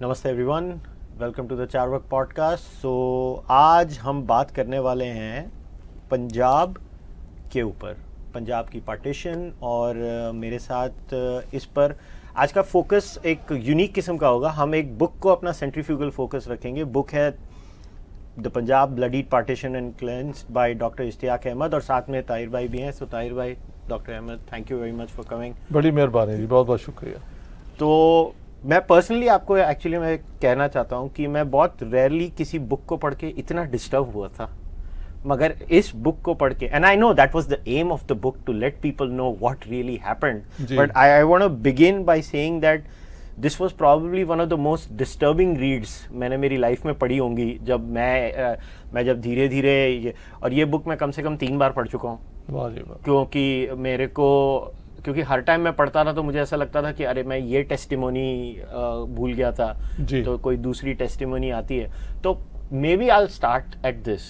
नमस्ते everyone, welcome to the Charvak podcast. So आज हम बात करने वाले हैं पंजाब के ऊपर, पंजाब की पार्टीशन, और मेरे साथ इस पर आज का फोकस एक यूनिक किस्म का होगा। हम एक बुक को अपना सेंट्रीफ्यूगल फोकस रखेंगे। बुक है the Punjab bloodied partition and cleansed by doctor Ishtiaq Ahmed, और साथ में ताहिर भाई भी हैं। सो ताहिर भाई, doctor Ahmed, thank you very much for coming. बड़ी मेहरबानी जी, बहुत बहुत शुक्रिया। तो मैं पर्सनली आपको एक्चुअली मैं कहना चाहता हूँ कि मैं बहुत रेयरली किसी बुक को पढ़ के इतना डिस्टर्ब हुआ था, मगर इस बुक को पढ़ के, and I know that was the aim of the book to let people know what really happened, but I want to begin by saying that this was probably one of the most disturbing reads मैंने मेरी life में पढ़ी होंगी। जब मैं जब धीरे धीरे, और ये बुक मैं कम से कम 3 बार पढ़ चुका हूँ, क्योंकि मेरे को हर टाइम मैं पढ़ता था तो मुझे ऐसा लगता था कि अरे मैं ये टेस्टिमोनी भूल गया था, तो कोई दूसरी टेस्टिमोनी आती है। तो maybe I will start at this,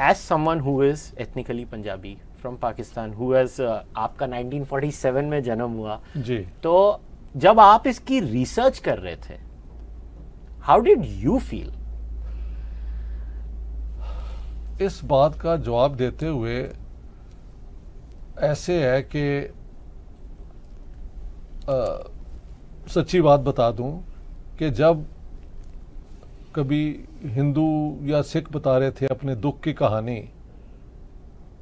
as someone who is ethnically Punjabi from Pakistan, who has, आपका 1947 में जन्म हुआ जी, तो जब आप इसकी रिसर्च कर रहे थे, हाउ डिड यू फील? इस बात का जवाब देते हुए ऐसे है कि सच्ची बात बता दूं कि जब कभी हिंदू या सिख बता रहे थे अपने दुख की कहानी,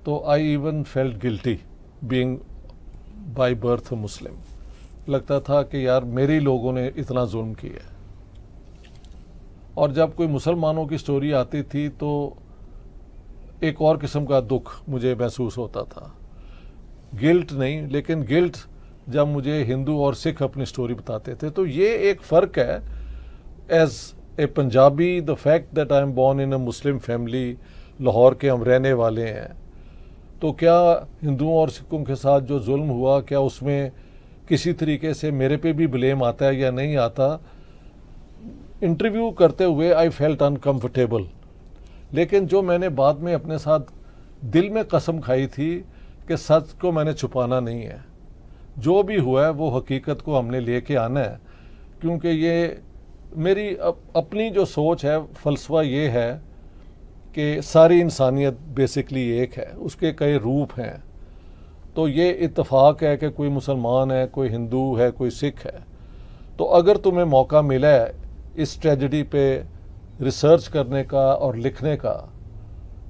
तो I even felt guilty being by birth Muslim. लगता था कि यार मेरे लोगों ने इतना जुल्म किया। और जब कोई मुसलमानों की स्टोरी आती थी तो एक और किस्म का दुख मुझे महसूस होता था, गिल्ट नहीं लेकिन गिल्ट, जब मुझे हिंदू और सिख अपनी स्टोरी बताते थे। तो ये एक फ़र्क है। As a Punjabi, the fact that I am born in a Muslim family, Lahore के हम रहने वाले हैं, तो क्या हिंदुओं और सिखों के साथ जो जुल्म हुआ, क्या उसमें किसी तरीके से मेरे पे भी ब्लेम आता है या नहीं आता? इंटरव्यू करते हुए आई फेल्ट अनकम्फर्टेबल। लेकिन जो मैंने बाद में अपने साथ दिल में कसम खाई थी कि सच को मैंने छुपाना नहीं है, जो भी हुआ है वो हकीकत को हमने लेके आना है, क्योंकि ये मेरी अपनी जो सोच है, फ़लसफ़ा ये है कि सारी इंसानियत बेसिकली एक है, उसके कई रूप हैं। तो ये इत्तफाक है कि कोई मुसलमान है, कोई हिंदू है, कोई सिख है। तो अगर तुम्हें मौका मिला है इस ट्रेजेडी पे रिसर्च करने का और लिखने का,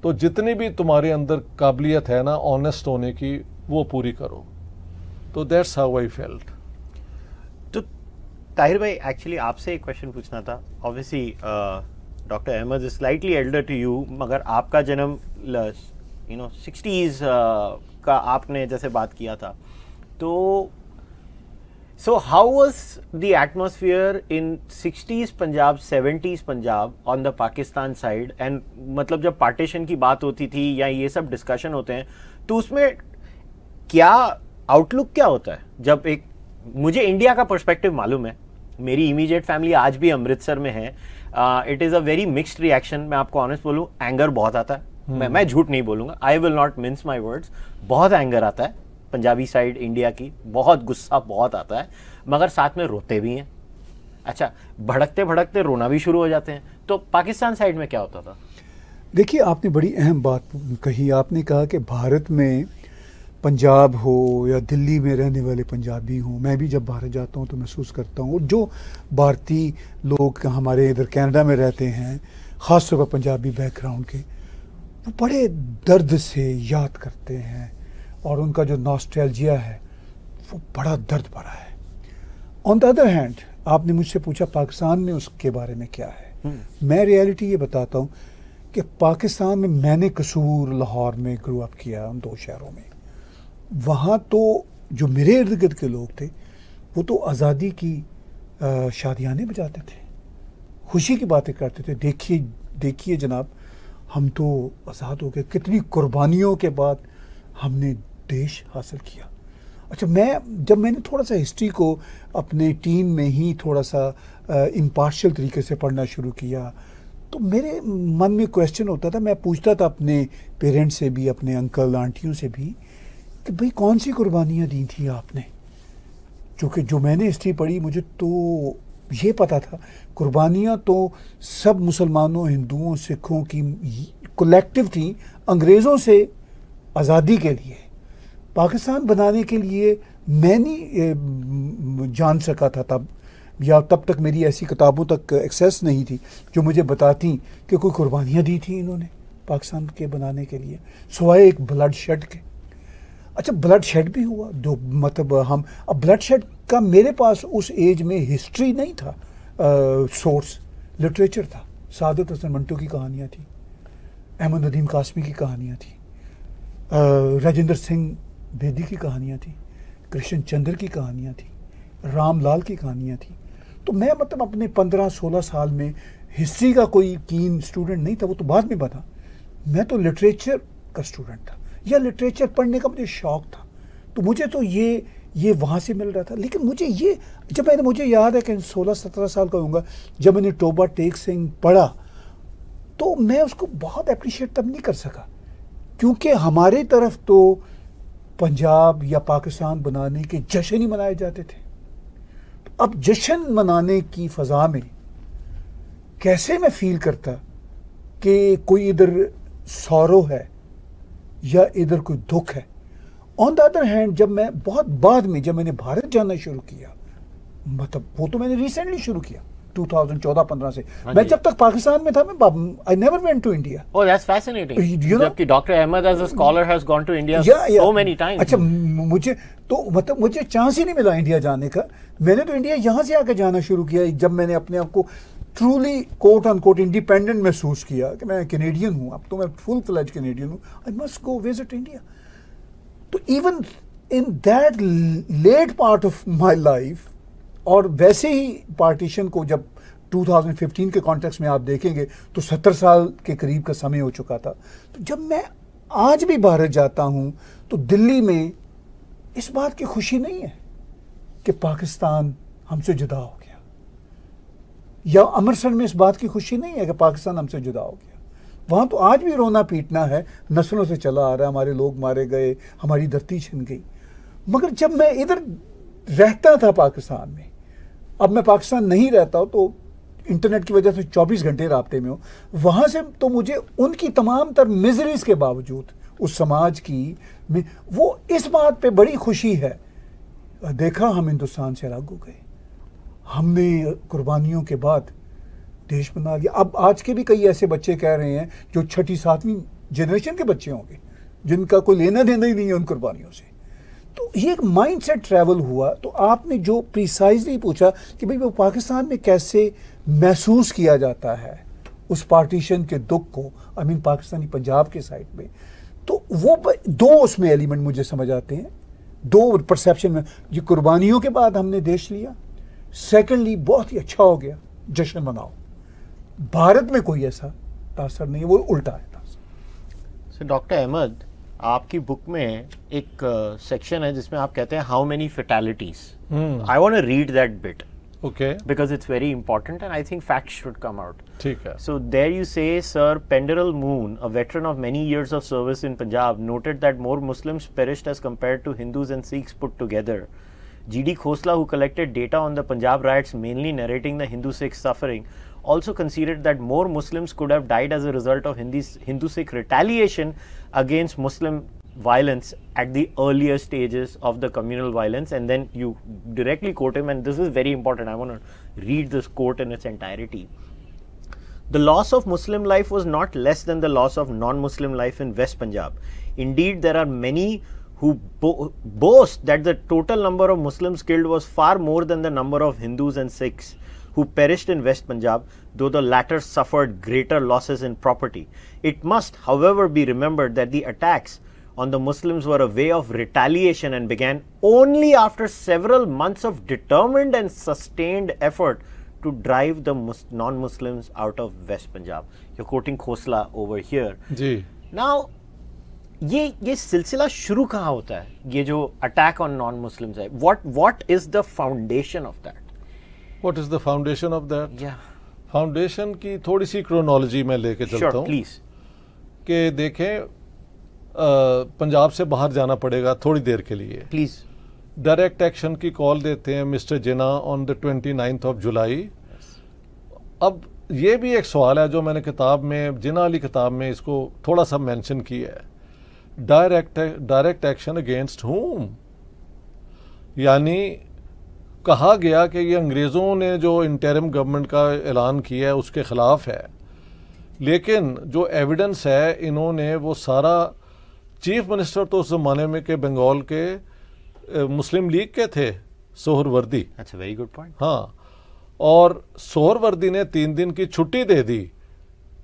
तो जितनी भी तुम्हारे अंदर काबिलियत है ना ऑनेस्ट होने की, वो पूरी करो। तो दैट्स हाउ आई फेल्ट। तो ताहिर भाई, एक्चुअली आपसे एक क्वेश्चन पूछना था। Obviously doctor Ahmed is slightly elder to you, मगर आपका जन्म 60s का आपने जैसे बात किया था, तो so how was the atmosphere in 60s Punjab, 70s Punjab on the Pakistan side? And मतलब जब पार्टीशन की बात होती थी या ये सब डिस्कशन होते हैं, तो उसमें क्या आउटलुक क्या होता है? जब एक, मुझे इंडिया का पर्सपेक्टिव मालूम है, मेरी इमीडिएट फैमिली आज भी अमृतसर में है। It is a very mixed reaction. मैं आपको ऑनेस्ट बोलूँ, एंगर बहुत आता है। मैं झूठ नहीं बोलूँगा, I will not mince my words. बहुत एंगर आता है पंजाबी साइड इंडिया की, बहुत गुस्सा बहुत आता है, मगर साथ में रोते भी हैं। अच्छा, भड़कते भड़कते रोना भी शुरू हो जाते हैं। तो पाकिस्तान साइड में क्या होता था? देखिए, आपने बड़ी अहम बात कही। आपने कहा कि भारत में पंजाब हो या दिल्ली में रहने वाले पंजाबी हों, मैं भी जब भारत जाता हूं तो महसूस करता हूं, जो भारतीय लोग हमारे इधर कैनेडा में रहते हैं, ख़ासतौर पर पंजाबी बैकग्राउंड के, वो बड़े दर्द से याद करते हैं, और उनका जो नॉस्टैल्जिया है वो बड़ा दर्द भरा है। ऑन द अदर हैंड, आपने मुझसे पूछा पाकिस्तान में उसके बारे में क्या है। मैं रियलिटी ये बताता हूँ कि पाकिस्तान में मैंने कसूर लाहौर में ग्रो अप किया, उन 2 शहरों में। वहाँ तो जो मेरे इर्द गिर्द के लोग थे वो तो आज़ादी की शादियाने बजाते थे, खुशी की बातें करते थे, देखिए देखिए जनाब हम तो आज़ाद हो गए, कितनी कुर्बानियों के बाद हमने देश हासिल किया। अच्छा, जब मैंने थोड़ा सा हिस्ट्री को अपने टीम में ही थोड़ा सा इम्पार्शियल तरीके से पढ़ना शुरू किया, तो मेरे मन में क्वेश्चन होता था, मैं पूछता था अपने पेरेंट्स से भी, अपने अंकल आंटियों से भी, कि भाई कौन सी कुर्बानियाँ दी थी आपने? क्योंकि जो मैंने हिस्ट्री पढ़ी, मुझे तो ये पता था, कुर्बानियाँ तो सब मुसलमानों, हिंदुओं, सिखों की कलेक्टिव थी अंग्रेज़ों से आज़ादी के लिए, पाकिस्तान बनाने के लिए। मैं नहीं जान सका था तब, या तब तक मेरी ऐसी किताबों तक एक्सेस नहीं थी जो मुझे बताती कि कोई कुर्बानियाँ दी थी इन्होंने पाकिस्तान के बनाने के लिए, सिवाय एक ब्लड शेड के। अच्छा, ब्लड शेड भी हुआ जो मतलब हम, अब ब्लड शेड का मेरे पास उस एज में हिस्ट्री नहीं था, सोर्स लिटरेचर था। सादत हसन मंटो की कहानियाँ थी, अहमद नदीम कासमी की कहानियाँ थी, राजेंद्र सिंह बेदी की कहानियाँ थी, कृष्ण चंद्र की कहानियाँ थी, रामलाल की कहानियाँ थी। तो मैं मतलब अपने 15-16 साल में हिस्ट्री का कोई कीन स्टूडेंट नहीं था, वो तो बाद में बना। मैं तो लिटरेचर का स्टूडेंट था, या लिटरेचर पढ़ने का मुझे शौक़ था, तो मुझे तो ये वहाँ से मिल रहा था। लेकिन मुझे ये जब मैंने, मुझे याद है कि 16-17 साल का होऊंगा जब मैंने टोबा टेक सिंह पढ़ा, तो मैं उसको बहुत अप्रिशिएट तब नहीं कर सका, क्योंकि हमारे तरफ तो पंजाब या पाकिस्तान बनाने के जश्न ही मनाए जाते थे। तो अब जश्न मनाने की फ़ज़ा में कैसे मैं फ़ील करता कि कोई इधर सौरो है या इधर कोई दुख है। ऑन द अदर हैंड, जब मैं बहुत बाद में, जब मैंने भारत जाना शुरू किया, मतलब वो तो मैंने रिसेंटली शुरू किया 2014-15 से, मैं जब तक पाकिस्तान में था मैं I never went to India. Oh that's fascinating, you know कि doctor Ahmed as a scholar has gone to India so many times. अच्छा, मुझे तो मतलब मुझे चांस ही नहीं मिला इंडिया जाने का। मैंने तो इंडिया यहाँ से आकर जाना शुरू किया जब मैंने अपने आप को truly quote on quote independent महसूस किया कि मैं कैनेडियन हूँ, अब तो मैं फुल फ्लेज कैनेडियन हूँ, I must go visit India. तो even in that late part of my life, और वैसे ही पार्टीशन को जब 2015 के कॉन्टेक्स्ट में आप देखेंगे तो 70 साल के करीब का समय हो चुका था। तो जब मैं आज भी भारत जाता हूँ तो दिल्ली में इस बात की खुशी नहीं है कि पाकिस्तान हमसे जुदा हो गया, या अमृतसर में इस बात की खुशी नहीं है कि पाकिस्तान हमसे जुदा हो गया। वहाँ तो आज भी रोना पीटना है, नस्लों से चला आ रहा है, हमारे लोग मारे गए, हमारी धरती छिन गई। मगर जब मैं इधर रहता था पाकिस्तान में, अब मैं पाकिस्तान नहीं रहता हूँ तो इंटरनेट की वजह से 24 घंटे राब्ते में हूँ, वहाँ से तो मुझे उनकी तमाम तर मिजरीज़ के बावजूद उस समाज की में वो इस बात पे बड़ी खुशी है, देखा हम हिंदुस्तान से अलग हो गए, हमने कुर्बानियों के बाद देश बना लिया। अब आज के भी कई ऐसे बच्चे कह रहे हैं जो 6ठी-7वीं जनरेशन के बच्चे होंगे जिनका कोई लेना देना ही नहीं है उन कुर्बानियों से। तो ये एक माइंड सेट ट्रैवल हुआ। तो आपने जो प्रिसाइजली पूछा कि भाई वो पाकिस्तान में कैसे महसूस किया जाता है उस पार्टीशन के दुख को, आई मीन पाकिस्तानी पंजाब के साइड में, तो वो दो उसमें एलिमेंट मुझे समझ आते हैं, दो परसेप्शन में। जो कुर्बानियों के बाद हमने देश लिया, सेकेंडली बहुत ही अच्छा हो गया, जश्न मनाओ। भारत में कोई ऐसा तासर नहीं है, वो उल्टा है तासर। सो डॉक्टर अहमद, आपकी बुक में एक सेक्शन है जिसमें आप कहते हैं how many fatalities. I want to read that bit, okay, because it's very important and I think facts should come out. ठीक है। So there you say sir Penderel Moon, a veteran of many years of service in Punjab, noted that more Muslims perished as compared to Hindus and Sikhs put together. G.D. Khosla, who collected data on the Punjab riots, mainly narrating the Hindu-Sikh suffering, also considered that more Muslims could have died as a result of Hindu-Sikh retaliation against Muslim violence at the earlier stages of the communal violence. And then you directly quote him, and this is very important. I want to read this quote in its entirety. The loss of Muslim life was not less than the loss of non-Muslim life in West Punjab. Indeed, there are many who boast that the total number of Muslims killed was far more than the number of Hindus and Sikhs who perished in West Punjab, though the latter suffered greater losses in property. It must, however, be remembered that the attacks on the Muslims were a way of retaliation and began only after several months of determined and sustained effort to drive the non-Muslims out of West Punjab. You're quoting Khosla over here. Ji. Now, ये सिलसिला शुरू कहाँ होता है, ये जो attack on non Muslims है? What is the foundation of that? What is the foundation of that? Foundation की थोड़ी सी क्रोनोलॉजी मैं लेके चलता हूँ प्लीज, कि देखें पंजाब से बाहर जाना पड़ेगा थोड़ी देर के लिए प्लीज। डायरेक्ट एक्शन की कॉल देते हैं mister Jinnah on the 29th of July. अब ये भी एक सवाल है जो मैंने किताब में, जिन्ना अली किताब में इसको थोड़ा सा मेंशन किया है, डायरेक्ट एक्शन अगेंस्ट हूम. यानी कहा गया कि ये अंग्रेज़ों ने जो इंटरिम गवर्नमेंट का ऐलान किया है उसके ख़िलाफ़ है, लेकिन जो एविडेंस है इन्होंने वो सारा, चीफ मिनिस्टर तो उस ज़माने में के बंगाल के मुस्लिम लीग के थे सोहरवर्दी. अच्छा, वेरी गुड पॉइंट. हाँ, और सोहरवर्दी ने 3 दिन की छुट्टी दे दी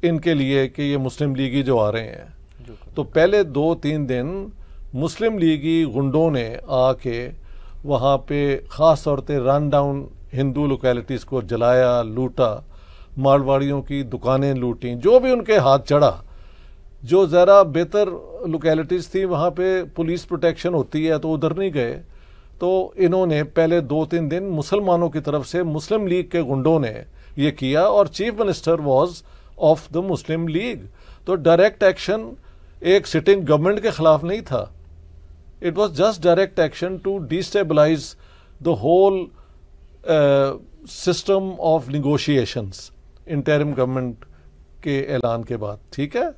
इनके लिए कि ये मुस्लिम लीगी जो आ रहे हैं, तो पहले 2-3 दिन मुस्लिम लीगी गुंडों ने आके वहाँ पे ख़ास तौर पर रन डाउन हिंदू लोकेलिटीज़ को जलाया, लूटा, मारवाड़ियों की दुकानें लूटी, जो भी उनके हाथ चढ़ा. जो ज़रा बेहतर लोकेलिटीज़ थी वहाँ पे पुलिस प्रोटेक्शन होती है तो उधर नहीं गए, तो इन्होंने पहले 2-3 दिन मुसलमानों की तरफ से मुस्लिम लीग के गुंडों ने ये किया, और chief minister was of the Muslim league. तो डायरेक्ट एक्शन एक सिटिंग गवर्नमेंट के ख़िलाफ़ नहीं था, it was just direct action to destabilise the whole system of negotiations interim government के ऐलान के बाद. ठीक है,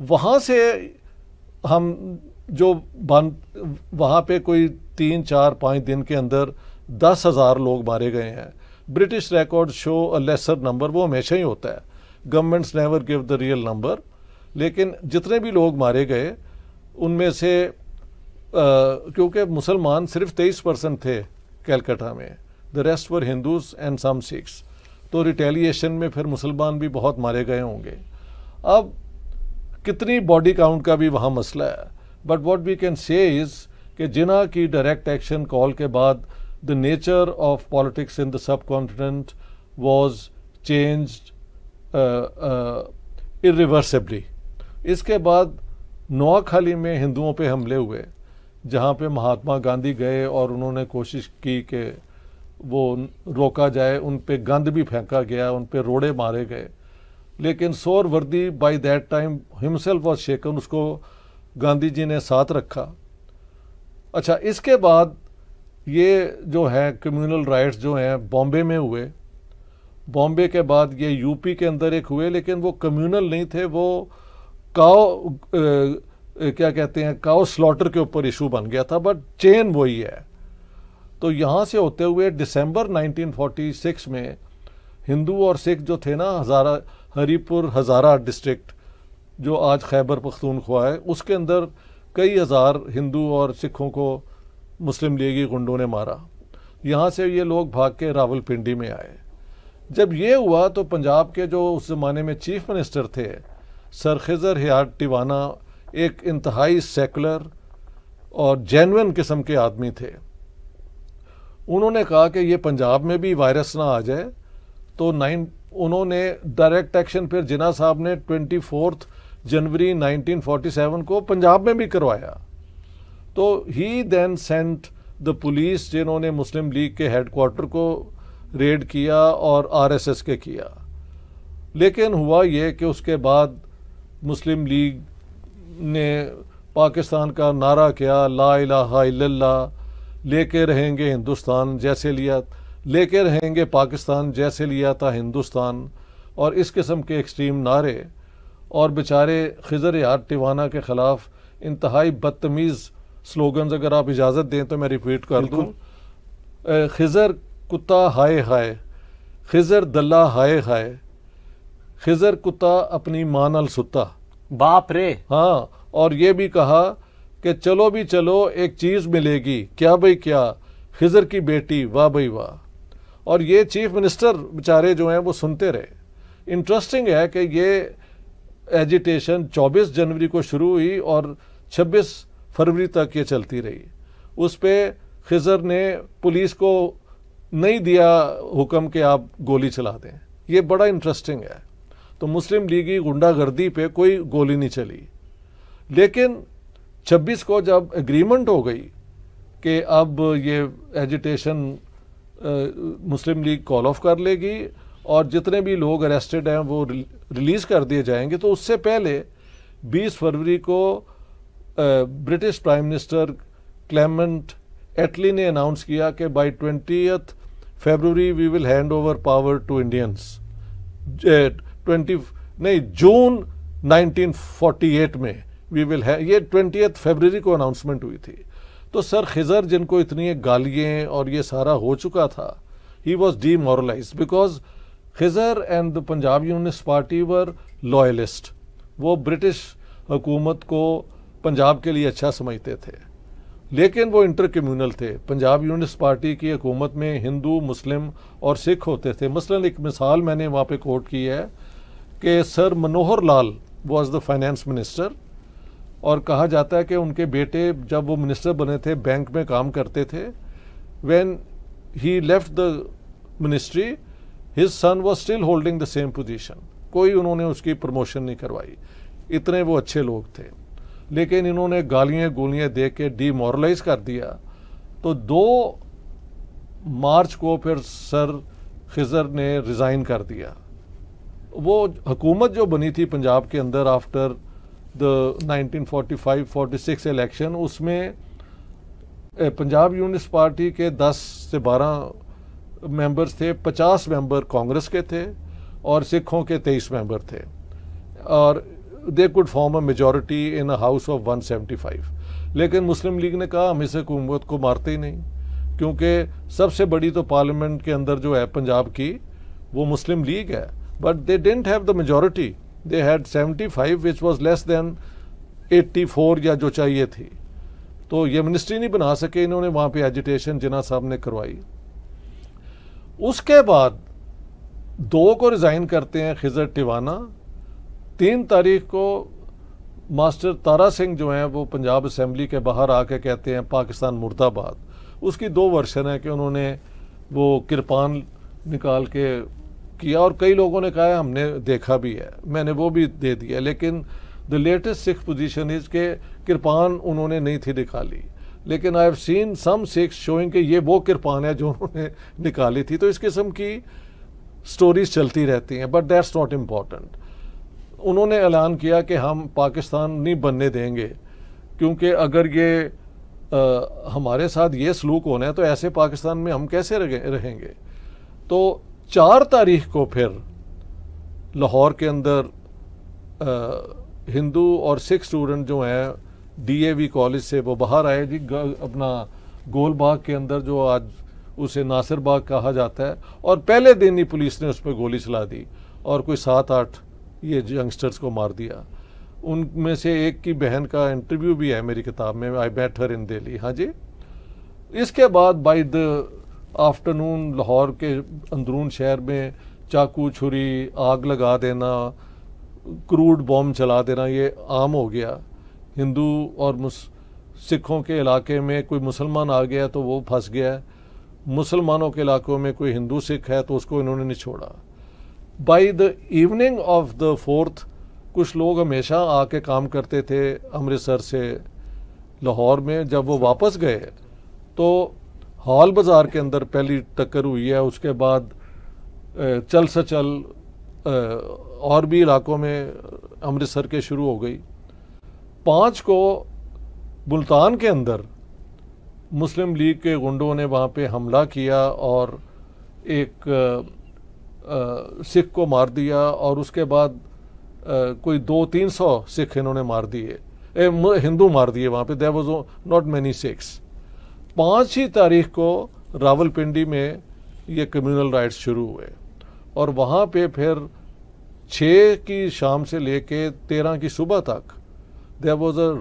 वहाँ से हम जो वहाँ पे कोई 3-4-5 दिन के अंदर 10,000 लोग मारे गए हैं. British record show a lesser number, वो हमेशा ही होता है, governments never give the real number. लेकिन जितने भी लोग मारे गए उनमें से क्योंकि मुसलमान सिर्फ 23% थे कलकत्ता में, the rest were Hindus and some Sikhs, तो रिटेलिएशन में फिर मुसलमान भी बहुत मारे गए होंगे. अब कितनी बॉडी काउंट का भी वहाँ मसला है, but what we can say is कि जिन्ना की डायरेक्ट एक्शन कॉल के बाद the nature of politics in the subcontinent was changed irreversibly. इसके बाद नोआखाली में हिंदुओं पे हमले हुए, जहाँ पे महात्मा गांधी गए और उन्होंने कोशिश की कि वो रोका जाए, उन पे गंद भी फेंका गया, उन पे रोड़े मारे गए. लेकिन Suhrawardy by that time himself was shaken, उसको गांधी जी ने साथ रखा. अच्छा, इसके बाद ये जो है कम्युनल राइट्स जो हैं बॉम्बे में हुए, बॉम्बे के बाद ये यूपी के अंदर एक हुए, लेकिन वो कम्युनल नहीं थे, वो काओ क्या कहते हैं, काओ स्लॉटर के ऊपर इशू बन गया था, बट चेन वही है. तो यहाँ से होते हुए दिसंबर 1946 में हिंदू और सिख जो थे ना, हज़ारा, हरीपुर हज़ारा डिस्ट्रिक्ट जो आज खैबर पख्तूनख्वा है, उसके अंदर कई हज़ार हिंदू और सिखों को मुस्लिम लीगी गुंडों ने मारा. यहाँ से ये लोग भाग के रावलपिंडी में आए. जब ये हुआ तो पंजाब के जो उस ज़माने में चीफ मिनिस्टर थे सर खिज़र हयात टिवाना, एक इंतहाई सेकुलर और जेन्युइन किस्म के आदमी थे. उन्होंने कहा कि ये पंजाब में भी वायरस ना आ जाए, तो उन्होंने डायरेक्ट एक्शन फिर जिन्ना साहब ने 24 जनवरी 1947 को पंजाब में भी करवाया. तो he then sent the police, जिन्होंने मुस्लिम लीग के हेडक्वार्टर को रेड किया और आरएसएस के किया. लेकिन हुआ ये कि उसके बाद मुस्लिम लीग ने पाकिस्तान का नारा किया, ला इलाहा इल्लल्लाह, लेके रहेंगे हिंदुस्तान जैसे लिया, लेके रहेंगे पाकिस्तान जैसे लिया था हिंदुस्तान, और इस किस्म के एक्सट्रीम नारे. और बेचारे खिज़र हयात टिवाना के ख़िलाफ़ इंतहाई बदतमीज़ स्लोगन्स, अगर आप इजाज़त दें तो मैं रिपीट कर दूँ, खिज़र कुत्ता हाय हाय, खिज़र दल्ला हाय हाय, खिज़र कुत्ता अपनी माँ नाल सुत्ता, बाप रे. हाँ, और ये भी कहा कि चलो भी चलो एक चीज़ मिलेगी, क्या भाई क्या, खिज़र की बेटी, वाह भाई वाह. और ये चीफ मिनिस्टर बेचारे जो हैं वो सुनते रहे. इंटरेस्टिंग है कि ये एजिटेशन 24 जनवरी को शुरू हुई और 26 फरवरी तक ये चलती रही. उस पर खिज़र ने पुलिस को नहीं दिया हुक्म कि आप गोली चला दें. ये बड़ा इंटरेस्टिंग है. तो मुस्लिम लीगी गुंडागर्दी पे कोई गोली नहीं चली. लेकिन 26 को जब एग्रीमेंट हो गई कि अब ये एजिटेशन मुस्लिम लीग कॉल ऑफ कर लेगी और जितने भी लोग अरेस्टेड हैं वो रिलीज़ कर दिए जाएंगे, तो उससे पहले 20 फरवरी को British prime minister Clement Attlee ने अनाउंस किया कि by 20 February we will hand over power to Indians. 20 जून 1948 में वी विल, ये 20 फरवरी को अनाउंसमेंट हुई थी। तो सर खिजर जिनको इतनी गालियाँ और ये सारा हो चुका था, he was demoralise because Khizar and the Punjab Unionist party were loyalist. वो ब्रिटिश हुकूमत को पंजाब के लिए अच्छा समझते थे, लेकिन वो इंटर कम्यूनल थे। पंजाब यूनिस्ट पार्टी की हुकूमत में हिंदू, मुस्लिम और सिख होते थे। मसलन एक मिसाल मैंने वहाँ पे कोट की है कि sir Manohar Lal was the finance minister, और कहा जाता है कि उनके बेटे जब वो मिनिस्टर बने थे बैंक में काम करते थे। When he left the ministry his son was still holding the same position, कोई उन्होंने उसकी प्रमोशन नहीं करवाई, इतने वो अच्छे लोग थे। लेकिन इन्होंने गालियाँ गोलियाँ दे के डीमोरलाइज कर दिया। तो 2 मार्च को फिर सर खिजर ने रिज़ाइन कर दिया। वो हुकूमत जो बनी थी पंजाब के अंदर आफ्टर द 1945-46 इलेक्शन, उसमें पंजाब यूनिस्ट पार्टी के 10 से 12 मेंबर्स थे, 50 मेंबर कांग्रेस के थे और सिखों के 23 मेंबर थे, और they could form a majority in a house of 175। लेकिन मुस्लिम लीग ने कहा हम इस हुकूमत को मारते ही नहीं, क्योंकि सबसे बड़ी तो पार्लियामेंट के अंदर जो है पंजाब की वो मुस्लिम लीग है। But they didn't have the majority, they had 75 which was less than 84 या जो चाहिए थी। तो ये मिनिस्ट्री नहीं बना सके, इन्होंने वहाँ पे एजिटेशन जिन्ना साहब ने करवाई। उसके बाद 2 को रिज़ाइन करते हैं खिजर टिवाना, 3 तारीख को मास्टर तारा सिंह जो हैं वो पंजाब असम्बली के बाहर आके कहते हैं पाकिस्तान मुर्दाबाद। उसकी 2 वर्शन है कि उन्होंने वो किरपान निकाल के किया, और कई लोगों ने कहा है हमने देखा भी है, मैंने वो भी दे दिया। लेकिन the latest Sikh position is के किरपान उन्होंने नहीं थी निकाली, लेकिन I have seen some Sikhs showing कि ये वो किरपान है जो उन्होंने निकाली थी। तो इस किस्म की स्टोरीज चलती रहती हैं, बट दैट्स नॉट इम्पॉर्टेंट। उन्होंने ऐलान किया कि हम पाकिस्तान नहीं बनने देंगे, क्योंकि अगर ये हमारे साथ ये सलूक होना है तो ऐसे पाकिस्तान में हम कैसे रहेंगे। तो 4 तारीख को फिर लाहौर के अंदर हिंदू और सिख स्टूडेंट जो हैं डीएवी कॉलेज से वो बाहर आए जी, अपना गोलबाग के अंदर जो आज उसे नासिर बाग कहा जाता है, और पहले दिन ही पुलिस ने उस पर गोली चला दी और कोई 7-8 ये यंगस्टर्स को मार दिया। उनमें से एक की बहन का इंटरव्यू भी है मेरी किताब में, आई मेट हर इन दिल्ली। हाँ जी। इसके बाद बाय द आफ्टरनून लाहौर के अंदरून शहर में चाकू छुरी आग लगा देना, क्रूड बॉम्ब चला देना ये आम हो गया। हिंदू और सिखों के इलाके में कोई मुसलमान आ गया तो वो फंस गया, मुसलमानों के इलाकों में कोई हिंदू सिख है तो उसको इन्होंने नहीं छोड़ा। By the evening of the 4th कुछ लोग हमेशा आके काम करते थे अमृतसर से लाहौर में, जब वो वापस गए तो हाल बाज़ार के अंदर पहली टक्कर हुई है, उसके बाद चल सचल और भी इलाकों में अमृतसर के शुरू हो गई। 5 को मुल्तान के अंदर मुस्लिम लीग के गुंडों ने वहाँ पे हमला किया और एक सिख को मार दिया, और उसके बाद कोई 200-300 सिख इन्होंने मार दिए, हिंदू मार दिए वहाँ पे। There was not many Sikhs. 5 ही तारीख को रावलपिंडी में ये कम्युनल राइट्स शुरू हुए, और वहाँ पे फिर 6 की शाम से लेके 13 की सुबह तक there was a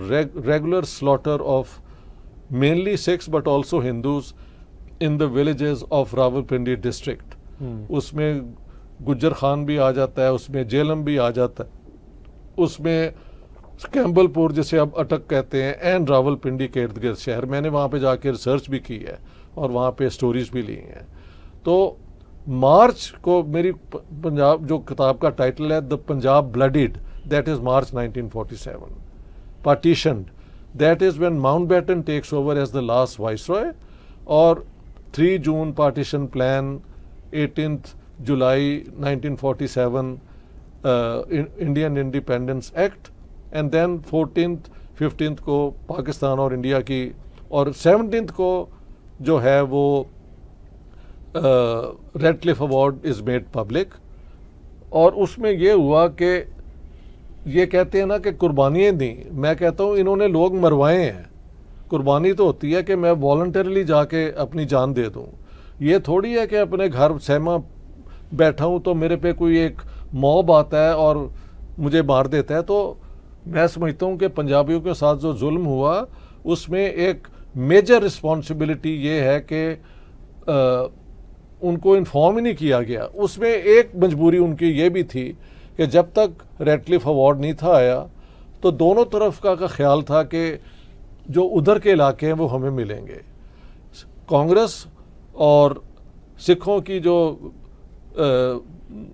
regular slaughter of mainly Sikhs but also Hindus in the villages of Rawalpindi district. उसमें गुज्जर खान भी आ जाता है, उसमें जेलम भी आ जाता है, उसमें कैम्बलपुर जिसे अब अटक कहते हैं, एंड रावलपिंडी के इर्द गिर्द शहर। मैंने वहाँ पे जाके रिसर्च भी की है और वहाँ पे स्टोरीज भी ली हैं। तो मार्च को मेरी पंजाब जो किताब का टाइटल है the Punjab bloodied, that is March 1947 partitioned, that is when Mountbatten takes over as the last viceroy, और 3 June partition plan, 18th July 1947 Indian independence act, and then 14th, 15th को पाकिस्तान और इंडिया की, और 17th को जो है वो Radcliffe award is made public, और उसमें ये हुआ कि ये कहते हैं ना कि कुर्बानियाँ दी, मैं कहता हूँ इन्होंने लोग मरवाए हैं। कुर्बानी तो होती है कि मैं वॉलंटरली जाके अपनी जान दे दूँ, ये थोड़ी है कि अपने घर सहमा बैठा हूँ तो मेरे पे कोई एक मॉब आता है और मुझे मार देता है। तो मैं समझता हूँ कि पंजाबियों के साथ जो जुल्म हुआ उसमें एक मेजर रिस्पॉन्सिबिलिटी ये है कि उनको इन्फॉर्म ही नहीं किया गया। उसमें एक मजबूरी उनकी ये भी थी कि जब तक रेडक्लिफ अवार्ड नहीं था आया तो दोनों तरफ का ख्याल था कि जो उधर के इलाके हैं वो हमें मिलेंगे। कांग्रेस और सिखों की जो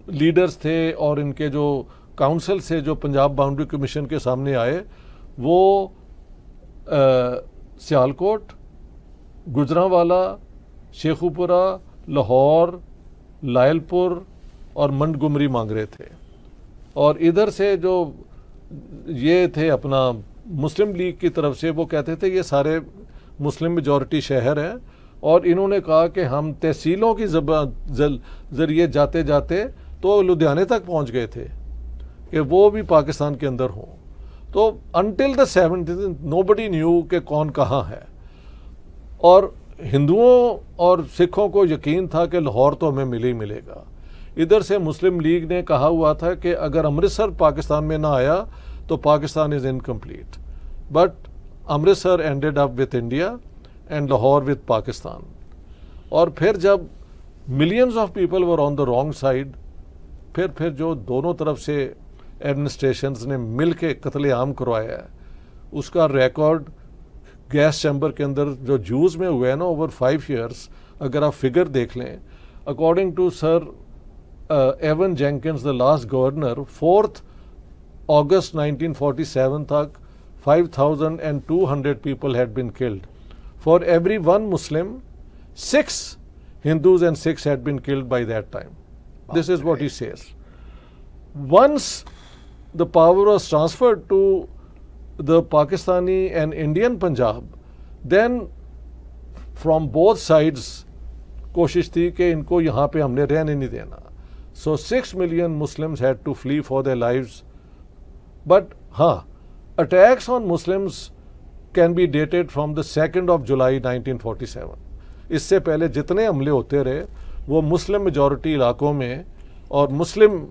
लीडर्स थे और इनके जो काउंसिल से जो पंजाब बाउंड्री कमीशन के सामने आए वो सियालकोट, गुजरांवाला, शेखुपुरा, लाहौर, लायलपुर और मंडगुमरी मांग रहे थे। और इधर से जो ये थे अपना मुस्लिम लीग की तरफ से वो कहते थे ये सारे मुस्लिम मेजॉरिटी शहर हैं, और इन्होंने कहा कि हम तहसीलों की ज़रिए जाते जाते तो लुधियाने तक पहुंच गए थे कि वो भी पाकिस्तान के अंदर हों। तो अनटिल द 70 नोबडी न्यू कि कौन कहाँ है, और हिंदुओं और सिखों को यकीन था कि लाहौर तो हमें मिल ही मिलेगा। इधर से मुस्लिम लीग ने कहा हुआ था कि अगर अमृतसर पाकिस्तान में ना आया तो Pakistan is incomplete, but Amritsar ended up with India and Lahore with Pakistan. और फिर जब millions of people were on the wrong side, फिर जो दोनों तरफ से एडमिनिस्ट्रेशंस ने मिल के कत्लेआम करवाया है उसका रिकॉर्ड गैस चैम्बर के अंदर जो जूस में हुआ है ना ओवर 5 ईयर्स, अगर आप फिगर देख लें according to sir Evan Jenkins the last governor 4 अगस्त 1947 तक 5,200 people had been killed. For every one Muslim, 6 Hindus and 6 had been killed by that time. This is what he says. Once the power was transferred to the Pakistani and Indian Punjab, then from both sides, कोशिश थी कि इनको यहाँ पे हमने रहने नहीं देना. So 6 million Muslims had to flee for their lives. But हाँ, attacks on Muslims can be dated from the 2 July 1947। इससे पहले जितने हमले होते रहे वो मुस्लिम मेजॉरिटी इलाकों में और मुस्लिम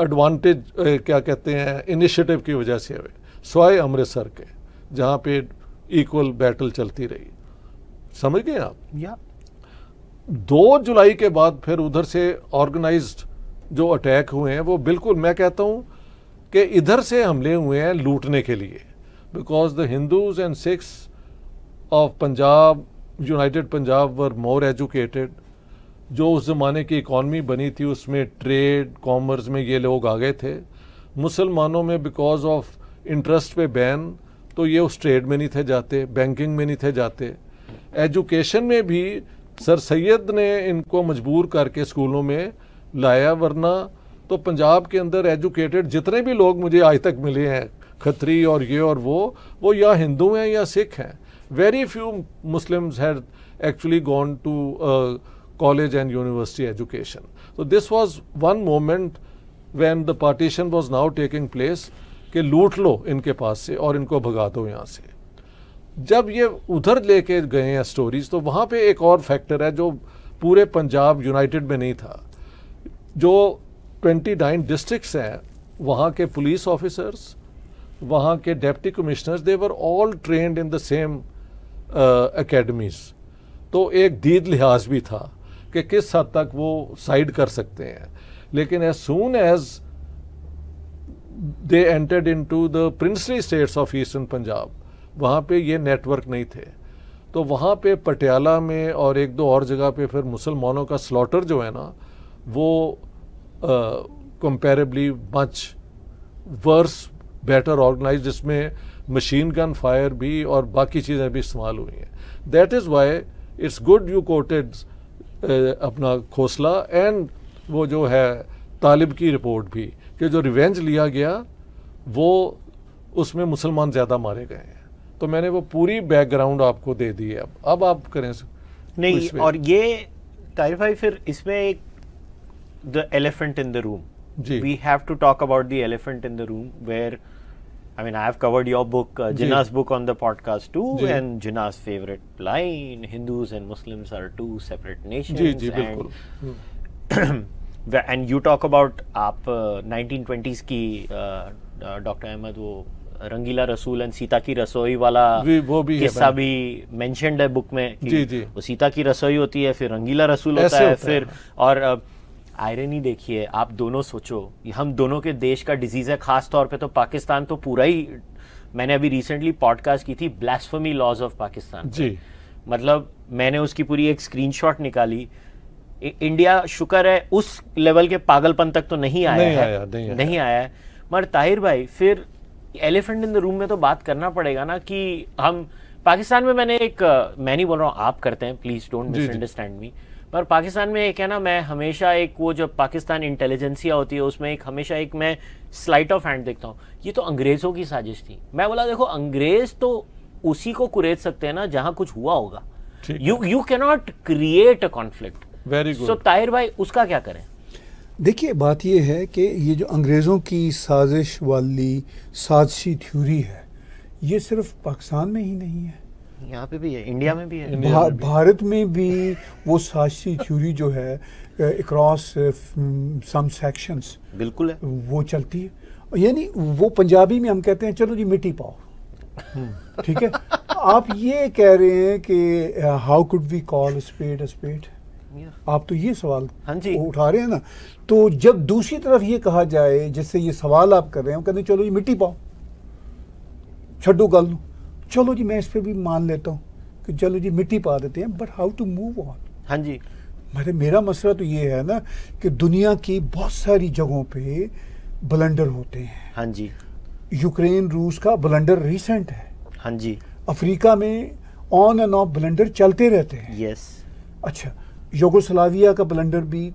एडवांटेज क्या कहते हैं इनिशिएटिव की वजह से हुए, स्वाय अमृतसर के जहाँ पे इक्वल बैटल चलती रही। समझ गए आप? या 2 जुलाई के बाद फिर उधर से ऑर्गेनाइज्ड जो अटैक हुए हैं वो बिल्कुल, मैं कहता हूँ कि इधर से हमले हुए हैं लूटने के लिए, because the Hindus and Sikhs of Punjab, United Punjab were more educated. जो उस ज़माने की इकॉनमी बनी थी उसमें ट्रेड कॉमर्स में ये लोग आ गए थे। मुसलमानों में because of interest पे बैन, तो ये उस ट्रेड में नहीं थे जाते, बैंकिंग में नहीं थे जाते। एजुकेशन में भी सर सैयद ने इनको मजबूर करके स्कूलों में लाया, वरना तो पंजाब के अंदर एजुकेटेड जितने भी लोग मुझे आज तक मिले हैं खत्री और ये और वो या हिंदू हैं या सिख हैं। Very few Muslims had actually gone to college and university education. तो this was one moment when the partition was now taking place कि लूट लो इनके पास से और इनको भगा दो यहाँ से। जब ये उधर लेके गए हैं स्टोरीज तो वहाँ पे एक और फैक्टर है जो पूरे पंजाब यूनाइटेड में नहीं था। जो 29 डिस्ट्रिक्ट्स हैं वहाँ के पुलिस ऑफिसर्स, वहाँ के deputy commissioners, they were all trained in the same academies. तो एक दीद लिहाज भी था कि किस हद तक वो साइड कर सकते हैं। लेकिन as soon as they entered into the princely states of eastern Punjab, वहाँ पे ये नेटवर्क नहीं थे। तो वहाँ पे पटियाला में और एक दो और जगह पे फिर मुसलमानों का स्लॉटर जो है ना वो comparably much worse better organise, जिसमें मशीन गन फायर भी और बाकी चीज़ें भी इस्तेमाल हुई हैं। That is why it's good you quoted अपना खोसला एंड वो जो है तालिब की रिपोर्ट भी कि जो रिवेंज लिया गया वो उसमें मुसलमान ज़्यादा मारे गए हैं। तो मैंने वो पूरी बैकग्राउंड आपको दे दी है। अब आप करें नहीं। और ये ताहिर भाई फिर इसमें एक the elephant in the room, we have to talk about the elephant in the room where I mean, I have covered your book, Jinnah's book on the podcast too, and Jinnah's favorite line: Hindus and Muslims are two separate nations. And, and you talk about आप 1920s की Dr. Ahmad वो रंगीला रसूल and Sita की रसोई वाला किस्सा भी mentioned है book में कि वो सीता की रसोई होती है, फिर रंगीला रसूल होता है, फिर और आयरनी देखिए, आप दोनों सोचो हम दोनों के देश का डिजीज़ है, खास तौर पे तो पाकिस्तान तो पूरा ही। मैंने अभी रिसेंटली पॉडकास्ट की थी ब्लास्फेमी लॉज ऑफ पाकिस्तान जी, मतलब मैंने उसकी पूरी एक स्क्रीनशॉट निकाली। इंडिया शुक्र है उस लेवल के पागलपन तक तो नहीं आया नहीं आया है। मगर ताहिर भाई फिर एलिफेंट इन द रूम में तो बात करना पड़ेगा ना कि हम पाकिस्तान में, मैंने एक, मैं नहीं बोल रहा हूँ आप करते हैं, please don't misunderstand me, पर पाकिस्तान में एक है ना, मैं हमेशा एक वो जो पाकिस्तान इंटेलिजेंसिया होती है उसमें एक हमेशा एक मैं स्लाइट ऑफ हैंड देखता हूँ, ये तो अंग्रेज़ों की साजिश थी। मैं बोला देखो अंग्रेज़ तो उसी को कुरेद सकते हैं ना जहाँ कुछ हुआ होगा, you can not create a conflict. Very good. So Tahir भाई उसका क्या करें? देखिए बात ये है कि ये जो अंग्रेज़ों की साजिश वाली साजिशी थ्योरी है ये सिर्फ पाकिस्तान में ही नहीं है, यहाँ पे भी है, इंडिया में भी है, भारत में भी वो साजिशी थ्योरी जो है अक्रॉस सम सेक्शंस बिल्कुल है, वो चलती है। यानी वो पंजाबी में हम कहते हैं चलो जी मिट्टी पाओ, ठीक है। आप ये कह रहे हैं कि how could we call spade a spade, आप तो ये सवाल उठा रहे हैं ना। तो जब दूसरी तरफ ये कहा जाए जिससे ये सवाल आप कर रहे हैं, कहते हैं चलो जी मिट्टी पाओ, छड्डू गल लूँ, चलो जी मैं इस पे भी मान लेता हूँ कि चलो जी मिट्टी पा देते हैं, but how to move on. हाँ जी, मेरा मसला तो ये है ना कि दुनिया की बहुत सारी जगहों पे ब्लंडर होते हैं। हाँ जी, यूक्रेन रूस का ब्लंडर रिसेंट है। हाँ जी, अफ्रीका में ऑन एंड ऑफ ब्लंडर चलते रहते हैं। यस। अच्छा, यूगोस्लाविया का ब्लंडर भी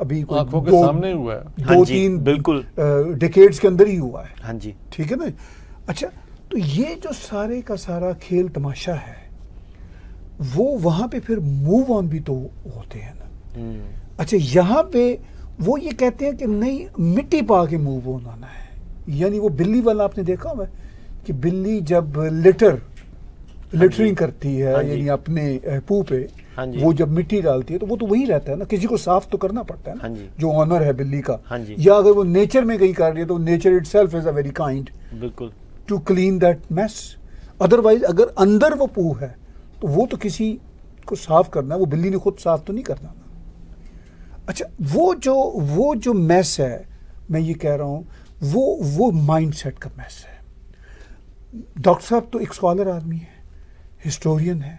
अभी आंखों के सामने हुआ है, दो तीन बिल्कुल डिकेड्स के अंदर ही हुआ है। हाँ जी, ठीक है ना। अच्छा, तो ये जो सारे का सारा खेल तमाशा है वो वहाँ पे फिर मूव ऑन भी तो होते हैं ना। अच्छा, यहाँ पे वो ये कहते हैं कि नहीं मिट्टी पा के मूव ऑन आना है। यानी वो बिल्ली वाला आपने देखा हुआ कि बिल्ली जब लिटरिंग करती है, यानी अपने पू पे वो जब मिट्टी डालती है तो वो तो वही रहता है ना, किसी को साफ तो करना पड़ता है ना, जो ऑनर है बिल्ली का। या अगर वो नेचर में कहीं कर रही है तो nature itself is a very kind बिल्कुल to clean that mess. Otherwise अगर अंदर वो पू है तो वो तो किसी को साफ करना है, वो बिल्ली ने खुद साफ तो नहीं करना। अच्छा, वो जो मैस है, मैं ये कह रहा हूँ वो माइंडसेट का मैस है। डॉक्टर साहब तो एक स्कॉलर आदमी है, हिस्टोरियन है,